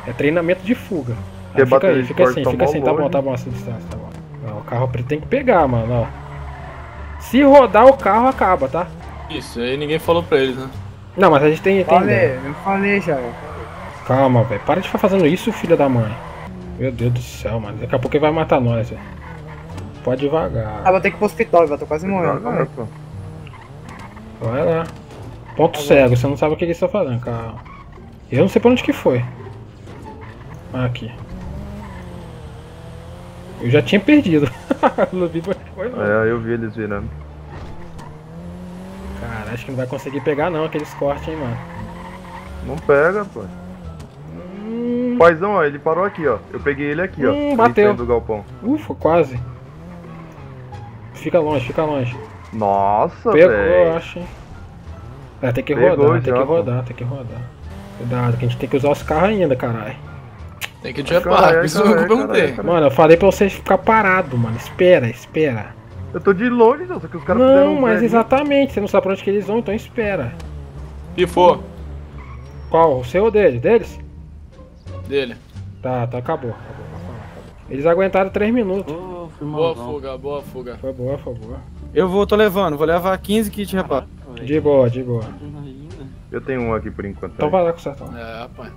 É treinamento de fuga. Aí, fica aí, fica assim, fica assim. Tá bom, tá bom essa distância, tá bom. Não, o carro preto tem que pegar, mano, ó. Se rodar o carro, acaba, tá? Isso, aí ninguém falou pra eles, né? Não, mas a gente tem... tem falei, ideia. Eu falei já. Calma, velho. Para de ficar fazendo isso, filho da mãe. Meu Deus do céu, mano. Daqui a pouco ele vai matar nós, velho. Pode devagar. Ah, vou ter que ir pro hospital, velho. Tô quase morrendo. Vai, vai lá. Ponto cego. Você não sabe o que eles estão fazendo, calma. Eu não sei pra onde que foi. Aqui. Eu já tinha perdido. É, eu vi eles virando. Cara, acho que não vai conseguir pegar não aqueles cortes, hein, mano. Não pega, pô. Hum... Paizão, ó, ele parou aqui, ó. Eu peguei ele aqui, hum, ó. Bateu. Do galpão. Ufa, quase. Fica longe, fica longe. Nossa, velho. Pegou, véio. Eu acho, hein. É, tem que rodar, pegou, tem já, que rodar, pô. Tem que rodar. Cuidado, que a gente tem que usar os carros ainda, caralho. Tem que te parar, isso eu perguntei. Mano, eu falei pra vocês ficar parado, mano. Espera, espera. Eu tô de longe, só que os caras fizeram. Não, mas exatamente, você não sabe pra onde que eles vão, então espera. E for. Qual? O seu ou dele? Deles? Dele. Tá, tá, acabou. acabou, acabou, acabou. Eles aguentaram três minutos. Oh, boa fuga, boa fuga. Foi boa, foi boa. Eu vou, tô levando, vou levar quinze kits, rapaz. De boa, de boa. Eu tenho um aqui por enquanto. Então vai lá com o Sertão. É, rapaz.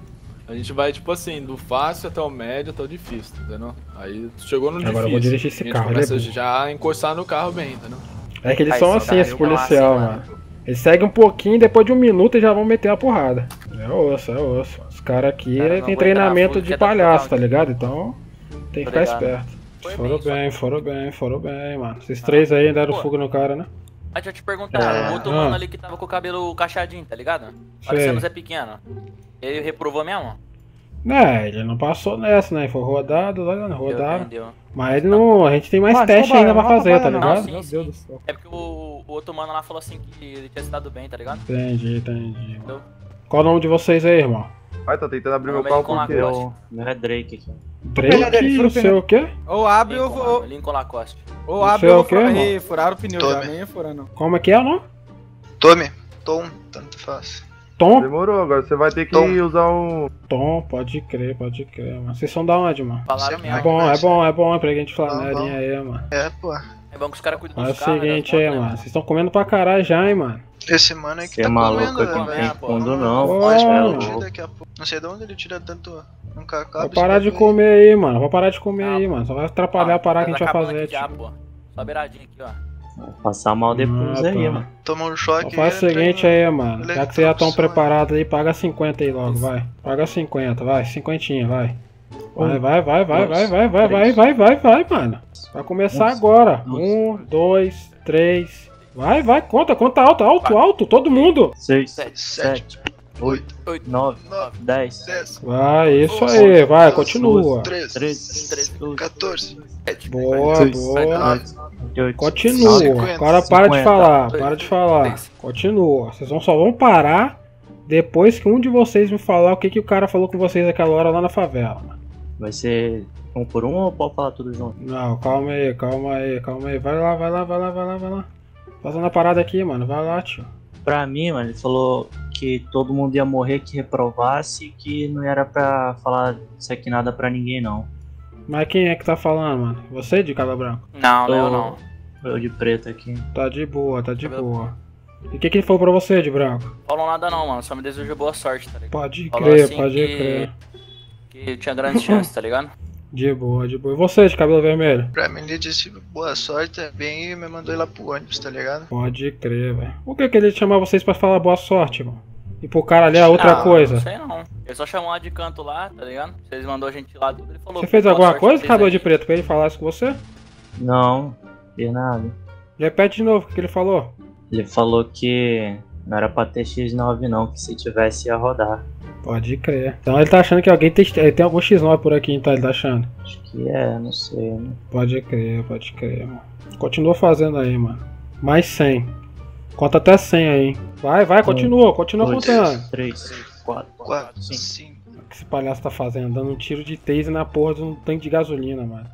A gente vai, tipo assim, do fácil até o médio até o difícil, tá entendeu? Aí chegou no Agora difícil. Agora eu vou dirigir esse a gente carro, começa é já a encostar no carro bem, tá entendeu? É que eles Aí, são assim, esses policial, mano. mano. Eles seguem um pouquinho, depois de um minuto eles já vão meter a porrada. É osso, é osso. Os caras aqui cara, tem treinamento fuga, de palhaço, tá ligado? Então tem que ficar esperto. Foram bem, foram bem, foram bem, mano. Esses ah, três aí deram pô. fuga no cara, né? Mas deixa eu te perguntar, é. o outro ah. mano ali que tava com o cabelo cachadinho, tá ligado? Parecendo Zé Pequeno. Ele reprovou mesmo? Não, ele não passou nessa, né? Foi rodado, olha, rodado. Entendeu. Mas ele não, a gente tem mais teste ainda pra fazer, tá ligado? Não, sim, Meu sim. Deus do céu. É porque o, o outro mano lá falou assim que ele tinha se dado bem, tá ligado? Entendi, entendi. Entendeu? Qual o nome de vocês aí, irmão? Ai, tá tentando abrir meu carro porque eu... Não é Drake aqui. Drake? Não sei o quê? Ou abre ou vou... Lincoln Lacoste. Ou abre ou vou... Ih, furaram o pneu já, nem ia furar não. Como é que é o nome? Tome. Tom, tanto faz. Tom? Demorou, agora você vai ter que Tom. usar o... Tom, pode crer, pode crer, mano. Vocês são da onde, mano? Falaram mesmo. É bom, é bom, é bom, é pra gente falar na linha aí, mano. É, pô. É bom que os caras cuidam dos caras. É o seguinte aí, mano. Vocês estão comendo pra caralho já, hein, mano. Esse mano aí que tá comendo, velho. Não tem fundo não, mano. Não sei de onde ele tira tanto... Um cacau. Vou parar de comer aí, mano. Vou parar de comer aí, mano. Só vai atrapalhar a parada que a gente vai fazer, tipo. Só beiradinha aqui, ó. Vou passar mal depois ah, aí, tá. mano. Tomar um choque. Faz o seguinte aí, mano. Já que vocês já estão preparados aí, paga cinquenta aí logo, vai. Paga cinquenta, vai. Cinquentinha, vai. Vai, vai, vai, vai, vai, vai, vai, vai, vai, vai, vai, mano. Vai começar agora. Um, dois, três. Vai, vai, conta, conta alto, alto, alto, todo mundo. Seis, sete, oito, nove, dez. Vai, isso aí, vai, continua. treze, quatorze. Boa, boa. Continua, agora para de falar, para de falar. Continua, vocês vão, só vão parar depois que um de vocês me falar o que, que o cara falou com vocês aquela hora lá na favela. Mano. Vai ser um por um ou pode falar tudo junto? Não, calma aí, calma aí, calma aí. Vai lá, vai lá, vai lá, vai lá, vai lá. Fazendo a parada aqui, mano, vai lá, tio. Pra mim, mano, ele falou que todo mundo ia morrer, que reprovasse, que não era pra falar isso aqui nada pra ninguém, não. Mas quem é que tá falando, mano? Você de cabelo branco? Não, Tô... eu não. Eu de preto aqui. Tá de boa, tá de cabelo... boa. E o que que ele falou pra você, de branco? Falou nada não, mano. Só me desejou boa sorte, tá ligado? Pode falou crer, assim pode que... crer. Que tinha grande chance, tá ligado? De boa, de boa. E você, de cabelo vermelho? Pra mim ele disse boa sorte também e me mandou ir lá pro ônibus, tá ligado? Pode crer, velho. O que que ele chamava vocês pra falar boa sorte, mano? E pro cara ali é outra não, coisa. Não sei não. Ele só chamou lá de canto lá, tá ligado? Vocês mandou a gente lá tudo, ele falou... Você fez alguma coisa, cabelo de preto, pra ele falar isso com você? Não, fiz nada. Repete de novo o que ele falou. Ele falou que não era pra ter X nove não, que se tivesse ia rodar. Pode crer. Então ele tá achando que alguém tem, tem algum X nove por aqui, então ele tá achando? Acho que é, não sei, né? Pode crer, pode crer, mano. Continua fazendo aí, mano. Mais cem. Conta até cem aí, hein? Vai, vai, continua, continua contando. três, quatro, quatro, cinco. O que esse palhaço tá fazendo? Dando um tiro de taser na porra de um tanque de gasolina, mano.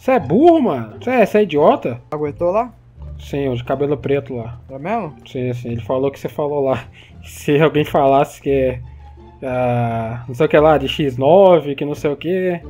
Você é burro, mano? Você é, é idiota? Aguentou lá? Sim, o de cabelo preto lá. É mesmo? Sim, sim. Ele falou que você falou lá. Se alguém falasse que é... Uh, não sei o que lá, de X nove, que não sei o que...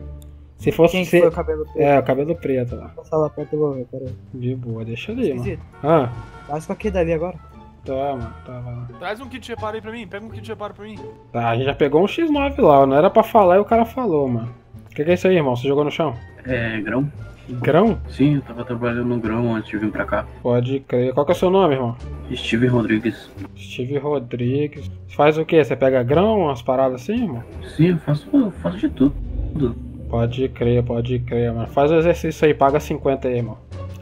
Se fosse... Quem que se... foi o cabelo preto? É, o cabelo preto lá. Vou passar lá perto, eu vou ver, peraí. De boa, deixa ali, esquisito, mano. Ah. Faz com aquele dali agora. Tá, mano, tá, vai lá. Traz um kit de reparo aí pra mim, pega um kit de reparo pra mim. Tá, a gente já pegou um X nove lá, não era pra falar e o cara falou, mano. O que, que é isso aí, irmão? Você jogou no chão? É, grão. Grão? Sim, eu tava trabalhando no grão antes de vir pra cá. Pode crer. Qual que é o seu nome, irmão? Steve Rodrigues. Steve Rodrigues. Faz o quê? Você pega grão, umas paradas assim, irmão? Sim, eu faço, eu faço de tudo. Pode crer, pode crer, mano. Faz o exercício aí, paga cinquenta aí, irmão.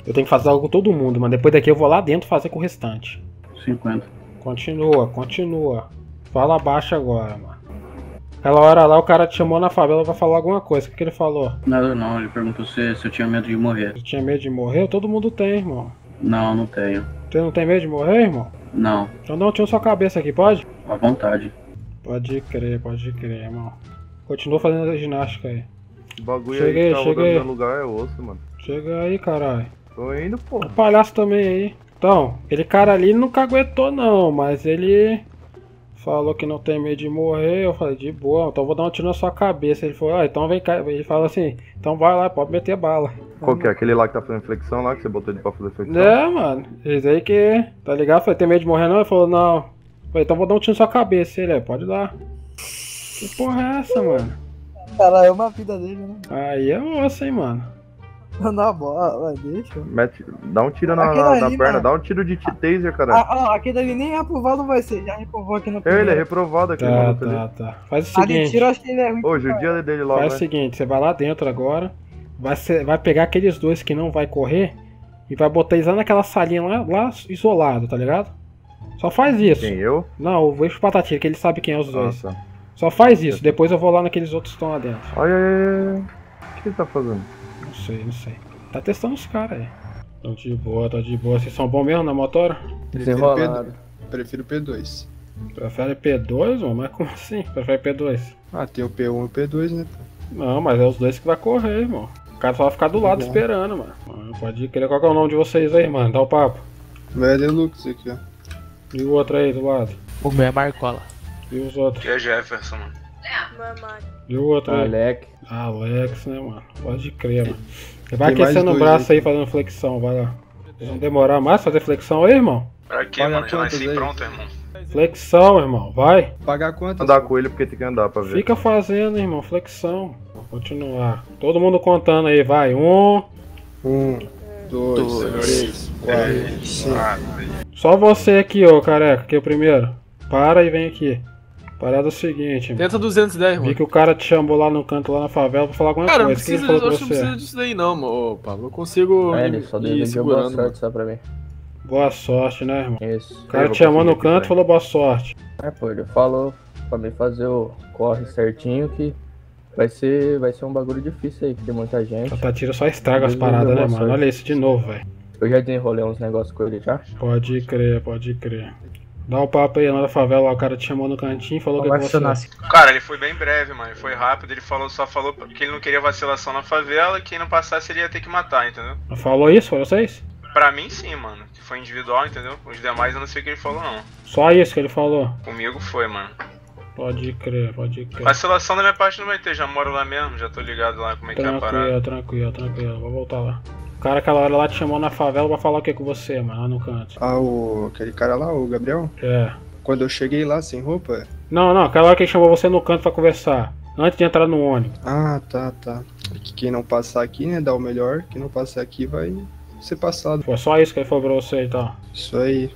Eu tenho que fazer algo com todo mundo, mano. Depois daqui eu vou lá dentro fazer com o restante. cinquenta. Continua, continua. Fala baixo agora, mano. Aquela hora lá o cara te chamou na favela pra falar alguma coisa, o que, que ele falou? Nada não, ele perguntou se, se eu tinha medo de morrer. Você tinha medo de morrer? Todo mundo tem, irmão. Não, não tenho. Você não tem medo de morrer, irmão? Não. Então dá um tiro na sua cabeça aqui, pode? À vontade. Pode crer, pode crer, irmão. Continua fazendo a ginástica aí. O bagulho chega aí que tá rodando no lugar é osso, mano. Chega aí, caralho. Tô indo, pô. O palhaço também aí. Então, aquele cara ali nunca aguentou não, mas ele... falou que não tem medo de morrer, eu falei, de boa, então vou dar um tiro na sua cabeça. Ele falou, ah, então vem cá. Ele fala assim, então vai lá, pode meter bala. Qual que é? Aquele lá que tá fazendo flexão lá, que você botou ele pra fazer flexão? É, mano, eles aí que, tá ligado? Eu falei, tem medo de morrer não? Ele falou, não. Eu falei, então vou dar um tiro na sua cabeça. Ele, é, pode dar. Que porra é essa, mano? Caralho, é uma vida dele, né? Aí é osso, hein, mano. Na bola, deixa. Mete, dá um tiro na, na, ali, na perna, mano. Dá um tiro de taser, caralho. Ah, ah, aquele ali nem reprovado vai ser, já reprovou aqui no primeiro. Ele é reprovado aqui, tá, mano. Tá, tá, tá. Faz o seguinte. Ali, tiro, acho que ele é ruim. Hoje, o dia dele logo. Faz, né? O seguinte, você vai lá dentro agora, vai, ser, vai pegar aqueles dois que não vai correr e vai botar eles lá naquela salinha lá, lá isolado, tá ligado? Só faz isso. Quem, eu? Não, eu o Patati, que ele sabe quem é os dois. Nossa. Só faz isso, depois eu vou lá naqueles outros que estão lá dentro. Ai, ai, ai. O que ele tá fazendo? Não sei, não sei. Tá testando os caras aí. Tão de boa, tá de boa. Vocês são bons mesmo na motora? Prefiro P dois. Prefiro P dois. Prefere P dois, mano? Mas como assim? Prefere P dois? Ah, tem o P um e o P dois, né? Não, mas é os dois que vai correr, irmão. O cara só vai ficar do lado bom, esperando, mano. Mano, pode querer. Qual que é o nome de vocês aí, mano? Dá o papo. Velho Lux aqui, ó. E o outro aí do lado? O meu é Marcola. E os outros? Que é Jefferson, mano. E o outro aí? Alec. Alex, né, mano? Pode crer, mano. Você vai aquecendo o braço aí, aí fazendo flexão, vai lá. Vocês vão demorar mais fazer flexão aí, irmão? Pra quê, mano? Já nasci pronto, irmão. Flexão, irmão, vai. Pagar quanto? Andar com ele porque tem que andar pra ver. Fica fazendo, irmão, flexão. Vou continuar. Todo mundo contando aí, vai. Um. Um. Dois. dois três. Quatro. Três, quatro, quatro. Só você aqui, ô careca, que é o primeiro. Para e vem aqui. Parada é o seguinte, mano. Tenta duzentos e dez, mano. Vi que o cara te chamou lá no canto, lá na favela, pra falar alguma cara, coisa. Cara, eu não precisa, acho que não precisa disso daí não, mano. Ô, Pablo, eu consigo é, ele só ir segurando. Boa sorte só pra mim. Boa sorte, né, irmão? Isso. O cara te chamou no canto e falou boa sorte. É, pô, ele falou pra mim fazer o corre certinho que vai ser, vai ser um bagulho difícil aí, que tem muita gente. A Tatira só estraga as paradas, né, mano? Olha isso de novo, velho. Eu já desenrolei uns negócios com ele já. Pode crer, pode crer. Dá um papo aí lá na favela, lá, o cara te chamou no cantinho e falou que vacilar. Cara, ele foi bem breve, mano, ele foi rápido, ele falou, só falou que ele não queria vacilação na favela e quem não passasse ele ia ter que matar, entendeu? Falou isso pra vocês? Pra mim sim, mano, que foi individual, entendeu? Os demais eu não sei o que ele falou não. Só isso que ele falou? Comigo foi, mano. Pode crer, pode crer. Vacilação da minha parte não vai ter, já moro lá mesmo, já tô ligado lá como é que é a parada. Tranquilo, tranquilo, tranquilo, vou voltar lá. O cara aquela hora lá te chamou na favela pra falar o que com você, mano, lá no canto. Ah, o... aquele cara lá, o Gabriel? É. Quando eu cheguei lá, sem roupa? Não, não, aquela hora que ele chamou você no canto pra conversar, antes de entrar no ônibus. Ah, tá, tá. Quem não passar aqui, né, dá o melhor, quem não passar aqui vai ser passado. Foi só isso que ele falou pra você, então? Isso aí.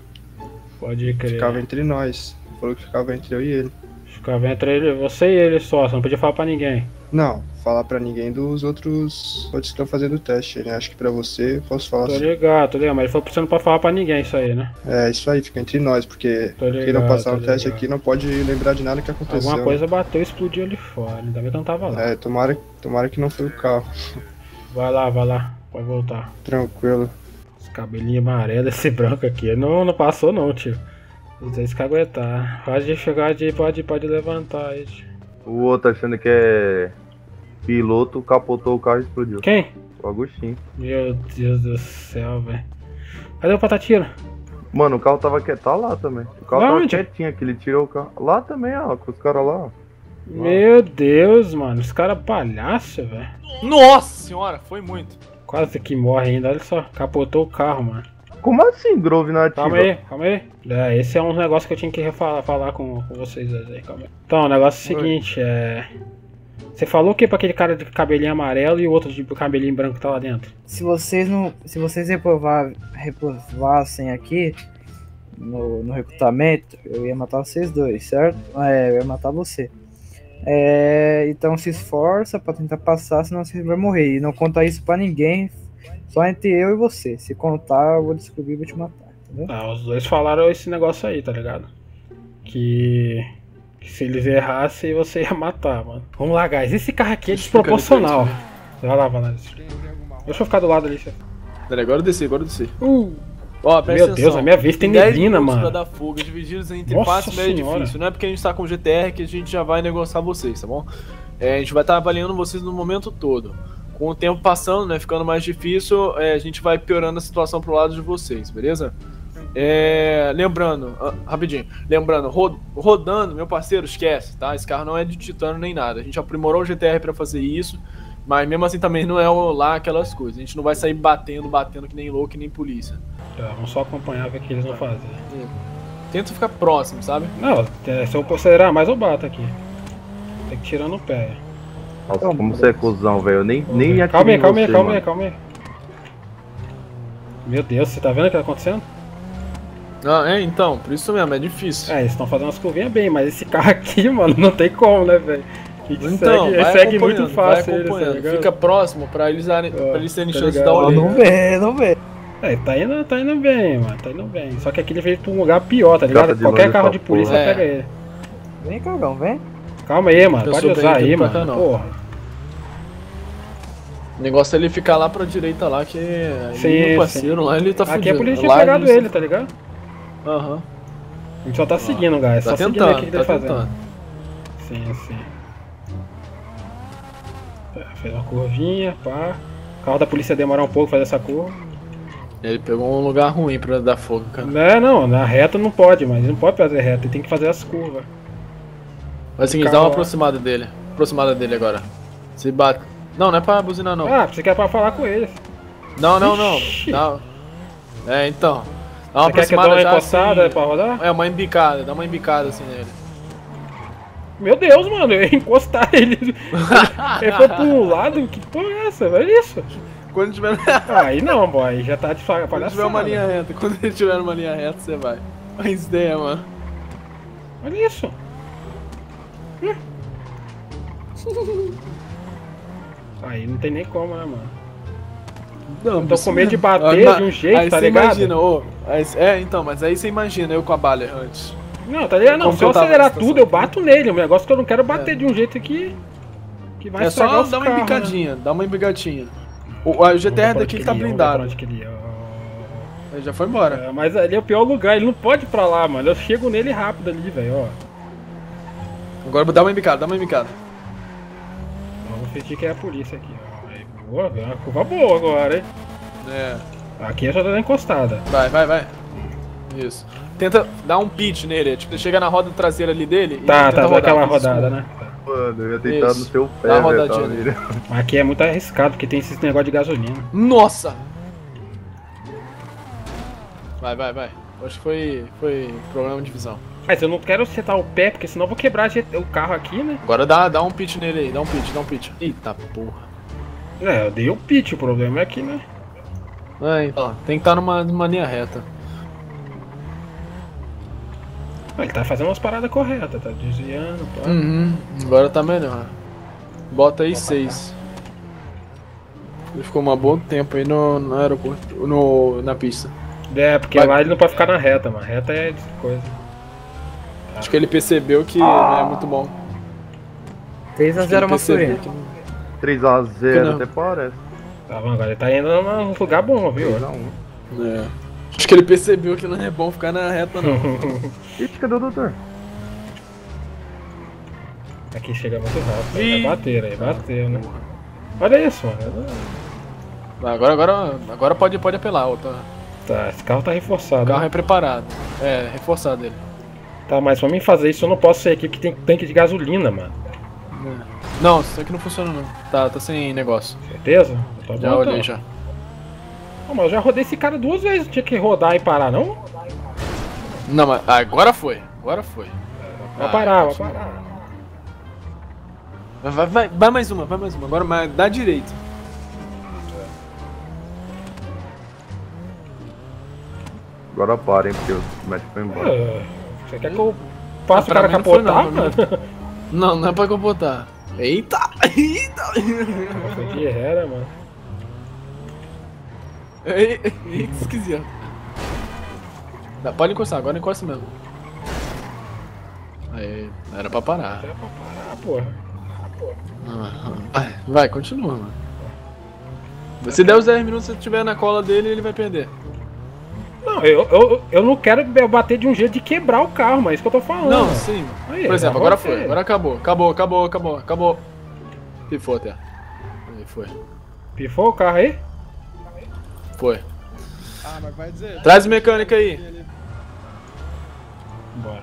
Pode crer. Ficava entre nós, falou que ficava entre eu e ele. Ficava entre ele, você e ele só, você não podia falar pra ninguém. Não, falar pra ninguém dos outros, outros que estão fazendo o teste, né? Acho que pra você eu posso falar. Tô assim. Ligado, tô ligado, mas ele falou que você não pode falar pra ninguém isso aí, né? É, isso aí, fica entre nós, porque ligado, quem não passar o teste ligado. Aqui não pode lembrar de nada que aconteceu. Alguma coisa bateu e explodiu ali fora, ainda bem que eu não tava lá. É, tomara, tomara que não foi o carro. Vai lá, vai lá, pode voltar. Tranquilo. Esse cabelinho amarelo, esse branco aqui, não, não passou não, tio. Vocês que aguentar, pode chegar de, pode, pode levantar aí, tio. O outro achando que é... piloto, capotou o carro e explodiu. Quem? O Agostinho. Meu Deus do céu, velho. Cadê o Patatira? Mano, o carro tava quieto, tá lá também. O carro Onde? tava quietinho aqui, ele tirou o carro. Lá também, ó, com os caras lá, ó. Meu Nossa. Deus, mano, os caras palhaço, velho. Nossa senhora, foi muito. Quase que morre ainda, olha só. Capotou o carro, mano. Como assim, Grove na ativa? Calma aí, calma aí. É, esse é um negócio que eu tinha que refalar, falar com, com vocês aí, calma aí. Então, o negócio é o seguinte, Oi. é... Você falou o que pra aquele cara de cabelinho amarelo e o outro de cabelinho branco que tá lá dentro? Se vocês não... Se vocês reprovar, reprovassem aqui, no, no recrutamento, eu ia matar vocês dois, certo? É, eu ia matar você. É, então se esforça pra tentar passar, senão você vai morrer. E não conta isso pra ninguém... Só entre eu e você. Se contar, eu vou descobrir e vou te matar, entendeu? Ah, os dois falaram esse negócio aí, tá ligado? Que... que se eles errassem, você ia matar, mano. Vamos lá, guys. Esse carro aqui é desproporcional. Vai lá, Vanessa. Deixa eu ficar do lado ali, chefe. Peraí, agora eu desci, agora eu desci. Uh. Ó, presta atenção. Meu Deus, a minha vez tem neblina, mano. Pra dar fuga, divididos entre fácil e meio difícil. Não é porque a gente tá com o G T R que a gente já vai negociar vocês, tá bom? É, a gente vai estar tá avaliando vocês no momento todo. Com o tempo passando, né, ficando mais difícil, é, a gente vai piorando a situação pro lado de vocês, beleza? É, lembrando, ah, rapidinho, lembrando, ro rodando, meu parceiro, esquece, tá? Esse carro não é de titânio nem nada, a gente aprimorou o G T R pra fazer isso, mas mesmo assim também não é lá aquelas coisas, a gente não vai sair batendo, batendo que nem louco, que nem polícia. É, vamos só acompanhar o que eles vão fazer. É. Tenta ficar próximo, sabe? Não, se eu acelerar mais eu bato aqui, tem que tirar no pé. Nossa, então, como você é cuzão, velho, eu nem, nem atirei. Calma aí, calma aí, calma aí, calma aí. Meu Deus, você tá vendo o que tá acontecendo? Ah, é, então, por isso mesmo, é difícil. É, eles estão fazendo umas curvinhas bem, mas esse carro aqui, mano, não tem como, né, velho? Então, segue, vai segue muito fácil, vai eles, tá fica próximo pra eles, ah, pra eles terem tá chance de dar olho. Não vê, não vê. É, tá indo, tá indo bem, mano, tá indo bem. Só que aqui ele veio pra um lugar pior, tá ligado? Qualquer carro de polícia é. pega ele. Vem, cagão, vem. Calma aí, mano. Eu pode usar aí, mano. Cá, porra. O negócio é ele ficar lá pra direita lá, que sim, o parceiro sim. lá, ele tá fudido. Aqui a polícia tinha pegado ele, tá ligado? Aham. Uhum. A gente só tá ah, seguindo, guys. Tá só tentando, seguindo o que ele tá, tá fazendo. Sim, sim. Fez uma curvinha, pá. O carro da polícia ia demorar um pouco pra fazer essa curva. Ele pegou um lugar ruim pra dar fogo, cara. Não, não. Na reta não pode, mas ele não pode fazer reta. Ele tem que fazer as curvas. Mas assim, dá uma aproximada dele. Aproximada dele agora. Se bate. Não, não é pra buzinar não. Ah, você quer pra falar com ele. Não, não, não. Dá... É, então. Dá uma você aproximada quer que dá uma encostada assim... pra rodar? É, uma embicada. Dá uma embicada assim nele. Meu Deus, mano. Eu ia encostar ele. Ele foi pra um lado. Que porra é essa? É isso? Quando tiver... Aí não, boy. Já tá de palhaçada. Quando tiver uma linha reta. Quando ele tiver uma linha reta, você vai. Mas ideia, mano. Olha isso. Aí não tem nem como, né, mano? Não, eu tô com medo de bater ah, de um jeito, aí tá você ligado? Imagina, oh, aí, é, então, mas aí você imagina eu com a bala antes. Não, tá ligado? Não, como se eu acelerar tudo, eu bato nele. O negócio que eu não quero bater é. de um jeito que, que vai estragar os carros. É só dar uma embicadinha, né? Dá uma embicadinha. O, a G T R daqui que tá blindado. Ele já foi embora. É, mas ali é o pior lugar, ele não pode ir pra lá, mano. Eu chego nele rápido ali, velho, ó. Agora dá uma embicada, dá uma embicada. Vamos fingir que é a polícia aqui, ó. Boa, é uma curva boa agora, hein? É. Aqui eu já tô dando encostada. Vai, vai, vai. Isso. Tenta dar um pitch nele, tipo, chega na roda traseira ali dele tá, e Tá, tá, rodar, aquela rodada, né? Mano, eu ia tentar no seu pé, dá uma rodadinha. Mas aqui é muito arriscado, porque tem esse negócio de gasolina. Nossa! Vai, vai, vai. Acho que foi, foi problema de visão. Mas eu não quero acertar o pé, porque senão eu vou quebrar o carro aqui, né? Agora dá, dá um pitch nele aí, dá um pitch, dá um pitch. Eita porra. É, eu dei o pitch, o problema é aqui, né? É, então, tem que estar numa, numa linha reta. Ele tá fazendo umas paradas corretas, tá desviando, pá. Uhum, agora tá melhor. Bota aí seis. Ele ficou um bom tempo aí no, no aeroporto, no, na pista. É, porque Vai. lá ele não pode ficar na reta, mano. Reta é coisa. Acho que ele percebeu que ah. não é muito bom. três a zero Massurino. três a zero até parece. Tá bom, agora ele tá indo num lugar bom, viu? três a um. É. Acho que ele percebeu que não é bom ficar na reta, não. Ih, cadê o doutor? Aqui chega muito rápido. Vai bater, aí bateu, né? Olha isso, mano. Agora, agora, agora pode, pode apelar, ó, tá. Tá, esse carro tá reforçado. O carro, né? É preparado. É, reforçado ele. Tá, mas pra mim fazer isso eu não posso sair aqui porque tem tanque de gasolina, mano. É. Não, isso aqui não funciona não. Tá, tá sem negócio. Certeza? Tá bom, já olhei então. Já. Não, mas eu já rodei esse cara duas vezes, não tinha que rodar e parar, não? Não, mas agora foi. Agora foi. Vai ah, parar, vai parar. Vai, vai, vai mais uma, vai mais uma. Agora mas dá direito. Agora parem, porque o médico foi embora. É, você quer que eu faça o cara capotar, mano? Não, não é pra capotar. Eita! Eita! Nossa, que era, mano. Ei, ei, que esquisito. Dá, pode encostar, agora encosta mesmo. Aí, era pra parar. Era pra parar, porra. Ah, porra. Vai, vai, continua, mano. Se der os dez minutos, se tiver na cola dele, ele vai perder. Não, eu, eu, eu não quero bater de um jeito de quebrar o carro, mas é isso que eu tô falando. Não, mano. Sim. Aí, por exemplo, agora foi, agora acabou, acabou, acabou, acabou, acabou. Pifou até. Aí foi. Pifou o carro aí? Foi. Ah, mas vai dizer. Traz o mecânico aí. Bora.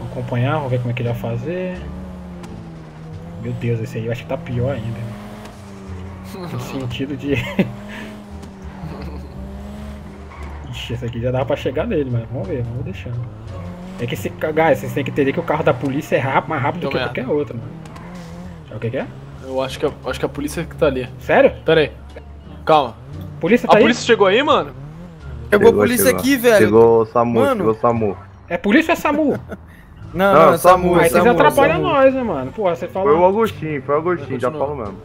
Vamos acompanhar, vamos ver como é que ele vai fazer. Meu Deus, esse aí eu acho que tá pior ainda. No sentido de... Esse aqui já dava pra chegar nele, mas vamos ver, vamos deixando. É que esse gás, vocês têm que entender que o carro da polícia é rápido, mais rápido do que qualquer outro, mano. Sabe o que que é? Eu acho que, acho que a polícia que tá ali. Sério? Pera aí. Calma. Polícia tá aí? A polícia chegou aí, mano? Chegou a polícia aqui, velho. Chegou o SAMU, chegou o SAMU. É polícia ou é SAMU? Não, não, é SAMU. Aí vocês atrapalham nós, né, mano? Porra, você falou. Foi o Agostinho, foi o Agostinho, já falo mesmo.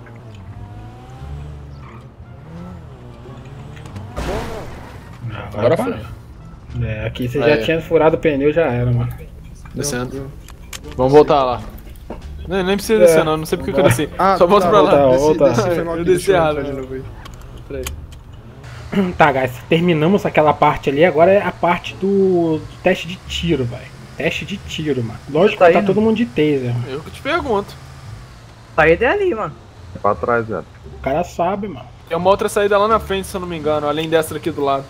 Agora, Agora foi. É, aqui você aí. Já tinha furado o pneu, já era, mano. Descendo. Vamos voltar lá. Nem, nem precisa é. descer, não, não sei porque que eu desci. Ah, só volta tá, pra lá. Volta, desci, volta. Desci, eu desci errado de novo aí. Tá, guys, terminamos aquela parte ali. Agora é a parte do, do teste de tiro, velho. Teste de tiro, mano. Lógico tá que tá indo. Todo mundo de taser. Eu que te pergunto. Saída é ali, mano. É pra trás, velho. O cara sabe, mano. Tem uma outra saída lá na frente, se eu não me engano, além dessa daqui do lado.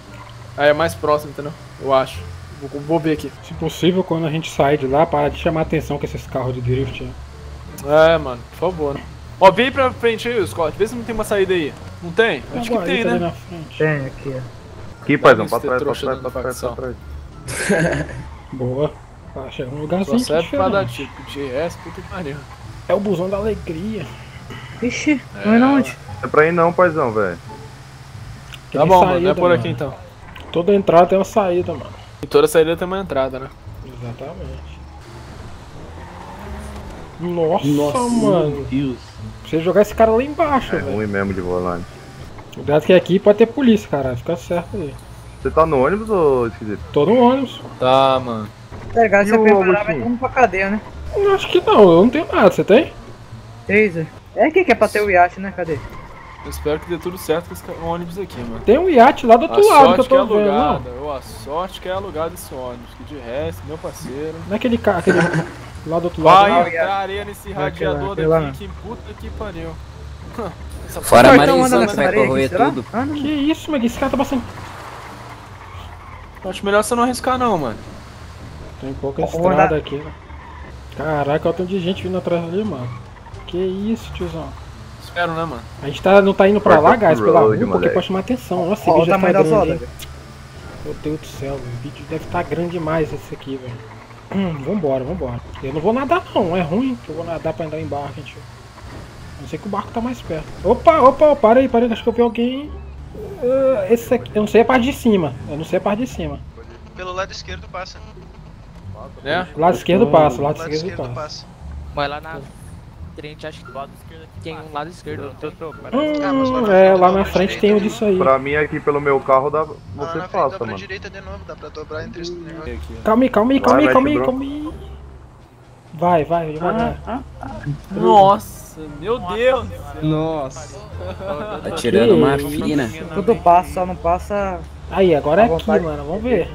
Aí é mais próximo, entendeu? Eu acho. Vou, vou ver aqui. Se possível, quando a gente sai de lá, para de chamar a atenção com esses carros de drift. É, mano, por favor, né? Ó, vem aí pra frente aí, Scott. Vê se não tem uma saída aí. Não tem? Acho que tem, né? Tem, aqui, ó. Aqui, paizão, pra trás, pra trás, pra trás, pra trás. Boa. Ah, chegou um lugarzinho aqui diferente. Só serve pra dar tipo G S, puta que pariu. É o busão da alegria. Ixi, não é não onde? É pra ir não, paizão, velho. Tá bom, mano, é por aqui então. Toda entrada tem uma saída, mano. E toda saída tem uma entrada, né? Exatamente. Nossa, Nossa mano. Deus. Precisa jogar esse cara lá embaixo, velho. É ruim mesmo de volante. O gato que é aqui pode ter polícia, cara. Fica certo aí. Você tá no ônibus ou esquisito? Tô no ônibus. Tá, mano. Pegar, se você preparar, vai todo mundo pra cadeia, né? Eu acho que não. Eu não tenho nada. Você tem? Taser. É aqui que é pra ter o iate, né? Cadê? Eu espero que dê tudo certo com esse ônibus aqui, mano. Tem um iate lá do outro lado que eu tô vendo, mano. A sorte que é alugado esse ônibus, que de resto, meu parceiro... Não é aquele carro, aquele... lá do outro lado. Vai entrar areia nesse radiador daqui, que puta que pariu. Fora a marizana que vai corroer tudo. Que isso, mano, esse cara tá passando... Acho melhor você não arriscar não, mano. Tem pouca estrada aqui, né? Caraca, olha o tanto de gente vindo atrás ali, mano. Que isso, tiozão. Espero, né, mano? A gente tá, não tá indo pra lá, guys, pela rua, porque pode chamar atenção. Nossa, esse vídeo já tá grande. Meu Deus do céu, o vídeo deve estar grande demais esse aqui, velho. Hum, vambora, vambora. Eu não vou nadar não, é ruim que eu vou nadar pra andar em barco, gente. A não ser que o barco tá mais perto. Opa, opa, para aí, para aí, acho que eu peguei alguém. Uh, esse aqui, eu não sei a parte de cima, eu não sei a parte de cima. Pelo lado esquerdo passa. É? Lado esquerdo passa, lado, lado esquerdo, esquerdo passa. Vai lá na... Frente, acho que do lado esquerdo aqui tem um lado esquerdo. Eu tô, hum, ah, é, lá na frente tem o disso aí. Pra mim, aqui pelo meu carro, dá... você ah, passa, mano. Direita de novo, dá pra dobrar entre esse negócio. Calma aí, calma aí, calma aí, calma aí, calma aí. Vai, vai, vai. Ah, ah, ah. Nossa, meu Deus. Nossa. Tá tirando uma fina. Tudo passa, só não passa... Aí, agora é aqui, mano, vamos ver.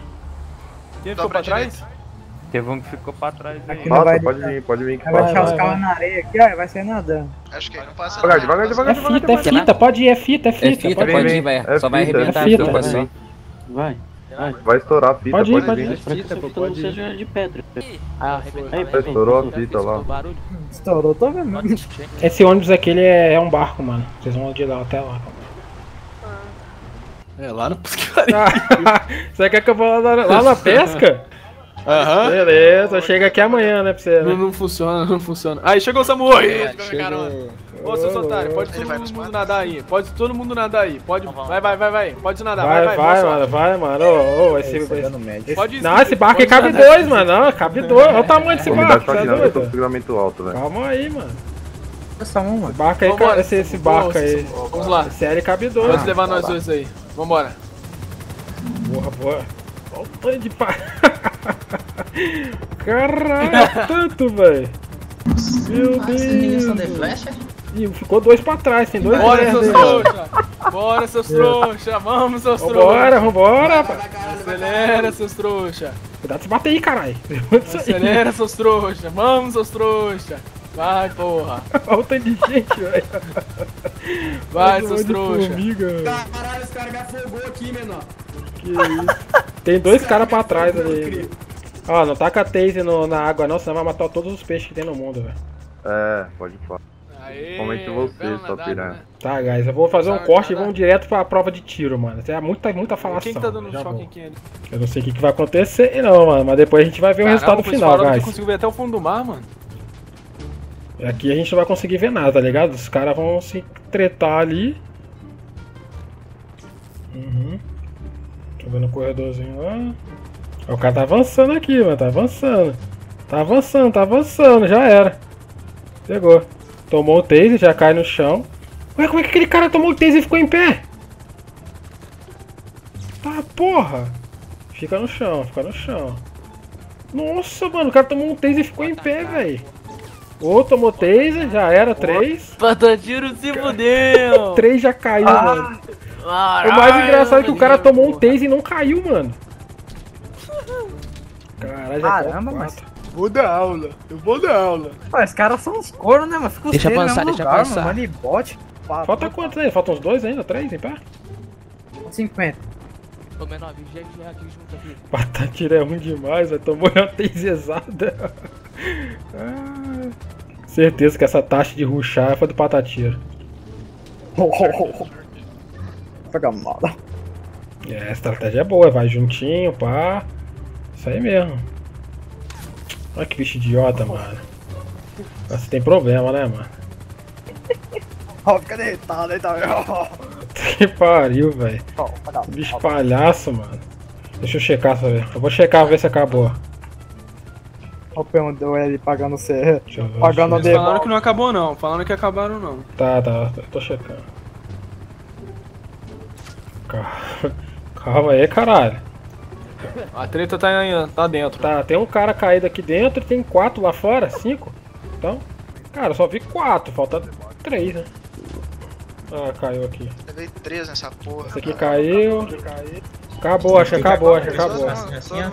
Quem ficou pra trás? Teve um que ficou pra trás aí. Nossa, vai pode vir, pode vir. Que vai deixar os carros na areia aqui, ó, vai sair nadando. Acho que aí não passa nada. Devagar, devagar, devagar. É fita, é fita, pode ir, é fita, é fita. É fita, pode ir, vai. Só vai arrebentar a tampa só. Vai. Vai, vai estourar a fita, pode ir, pode ir. Fita, pode ir. Seja de pedra. Ah, arrebentou. Estourou a fita lá. Estourou, tô vendo. Esse ônibus aqui, ele é um barco, mano. Vocês vão de lá até lá. É, lá no pescaria. Você quer que eu vou lá na pesca? Aham. Beleza, chega aqui amanhã, né, pra você. Não, não funciona, não funciona. Aí, chegou o Samu! É, chegou. Ô, seus otários, pode todo mundo matar. nadar aí. Pode todo mundo nadar aí. Pode, vai, vai, vai, vai. Pode nadar, vai, vai. Vai, vai, mano, vai, mano. Ô, ô, esse... Pode ir, não, esse barco aí cabe dois, mano. Não, cabe dois. Olha o tamanho desse barco, tá doido? Eu tô com filamento alto, velho. Calma aí, mano. Essa mão, mano. Barca aí, cara, esse, esse barco aí. Vamos lá. Sério, cabe dois. Pode levar nós dois aí. Vambora. Boa, boa. Olha o tanto de pá. Caralho, tanto, velho. Meu Deus. Vocês têm ligação de flecha? Ih, ficou dois pra trás, tem dois. Bora, seus trouxa. Bora, seus trouxa. Vamos, seus trouxa. Vambora, vambora. Acelera, seus trouxa. Cuidado, se bate aí, caralho. Acelera, seus trouxa. Vamos, seus trouxa. Vai, porra! Olha o tanto de gente, velho! Vai, seus trouxas! Caralho, os caras me afogou aqui, menor! Que isso! Tem dois caras cara pra trás ali. Ó, não taca taser no, na água não, senão vai matar todos os peixes que tem no mundo, velho. É, pode falar. Comente você, sua piranha. Tá, guys, eu vou fazer um corte e vamos direto pra prova de tiro, mano. Isso é muita, muita falação. Quem tá dando choque aqui, ele? Eu não sei o que, que vai acontecer, não, mano, mas depois a gente vai ver o resultado final, guys. Eu consigo ver até o fundo do mar, mano. Aqui a gente não vai conseguir ver nada, tá ligado? Os caras vão se tretar ali. Uhum. Tô vendo o corredorzinho lá. O cara tá avançando aqui, mano. Tá avançando. Tá avançando, tá avançando. Já era. Pegou. Tomou o taser, já cai no chão. Ué, como é que aquele cara tomou o taser e ficou em pé? Tá, porra. Fica no chão, fica no chão. Nossa, mano. O cara tomou um taser e ficou em pé, velho. Ô, tomou taser, já era, três. Pata tiro se fudeu. três já caiu, ah, mano. Caralho, o mais engraçado é que o cara tomou um taser e não caiu, mano. Caralho, já Caramba, mas... Vou dar aula, eu vou dar aula. Pô, esses caras são uns coros, né, mano? Fica deixa avançar, deixa lugar, avançar. Mano, ali, bote, papo. Falta quantos aí? Faltam uns dois ainda? Três, em pé? cinquenta. Tô menor, vinte já aqui junto aqui. Pata tiro é ruim demais, velho. Tomou uma taserada. Ah. Certeza que essa taxa de rushar foi do Patatiro. Pega mala. É, a estratégia é boa, vai juntinho, pá. Isso aí mesmo. Olha que bicho idiota, mano. Você tem problema, né, mano? Ó, fica deitado aí, tá vendo? Que pariu, velho. Bicho palhaço, mano. Deixa eu checar, sabe? Eu vou checar, ver se acabou. Olha o P um ele pagando C. Pagando D. Falaram que não acabou não, falaram que acabaram não. Tá, tá, eu tô checando. Calma, calma aí, caralho. A treta tá, tá dentro. Tá, tem um cara caído aqui dentro e tem quatro lá fora, cinco. Então, cara, eu só vi quatro, falta três, né? Ah, caiu aqui. Eu levei três nessa porra. Esse aqui caiu. Acabou, acho que acabou, acho que acabou.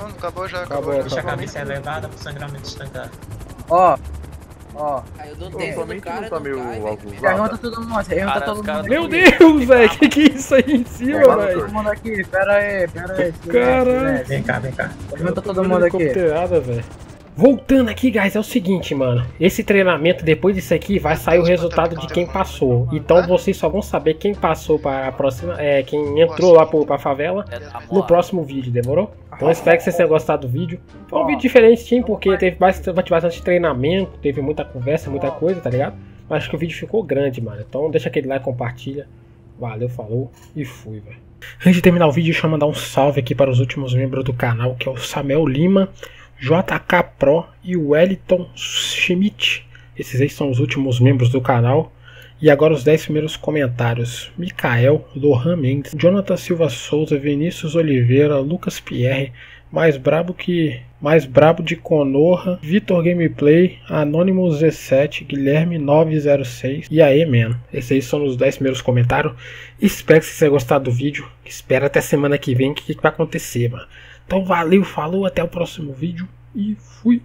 Acabou já, acabou. Deixa a cabeça elevada pro sangramento estancar. Ó, ó. Caiu do tempo, do cara, do cara. Pergunta todo mundo, pergunta todo mundo. Meu Deus, velho, que que é isso aí em cima, velho? Todo mundo aqui, pera aí, pera aí. Caralho. Vem cá, vem cá. Pergunta todo mundo aqui. Voltando aqui, guys, é o seguinte, mano. Esse treinamento, depois disso aqui, vai sair o resultado de quem passou. Então vocês só vão saber quem passou para a próxima. É, quem entrou lá para a favela no próximo vídeo, demorou? Então espero que vocês tenham gostado do vídeo. Foi um vídeo diferente, sim, porque teve bastante, bastante treinamento, teve muita conversa, muita coisa, tá ligado? Mas acho que o vídeo ficou grande, mano. Então deixa aquele like, compartilha. Valeu, falou e fui, velho. Antes de terminar o vídeo, deixa eu mandar um salve aqui para os últimos membros do canal, que é o Samuel Lima, J K Pro e o Wellington Schmidt. Esses aí são os últimos membros do canal. E agora os dez primeiros comentários: Micael, Lohan Mendes, Jonathan Silva Souza, Vinícius Oliveira, Lucas Pierre, mais brabo que mais brabo de Konoha, Vitor Gameplay, Anonymous dezessete, Guilherme nove zero seis. E aí, mano, esses aí são os dez primeiros comentários. Espero que vocês tenham gostado do vídeo. Espero até semana que vem que, que vai acontecer, mano. Então valeu, falou, até o próximo vídeo. e fui!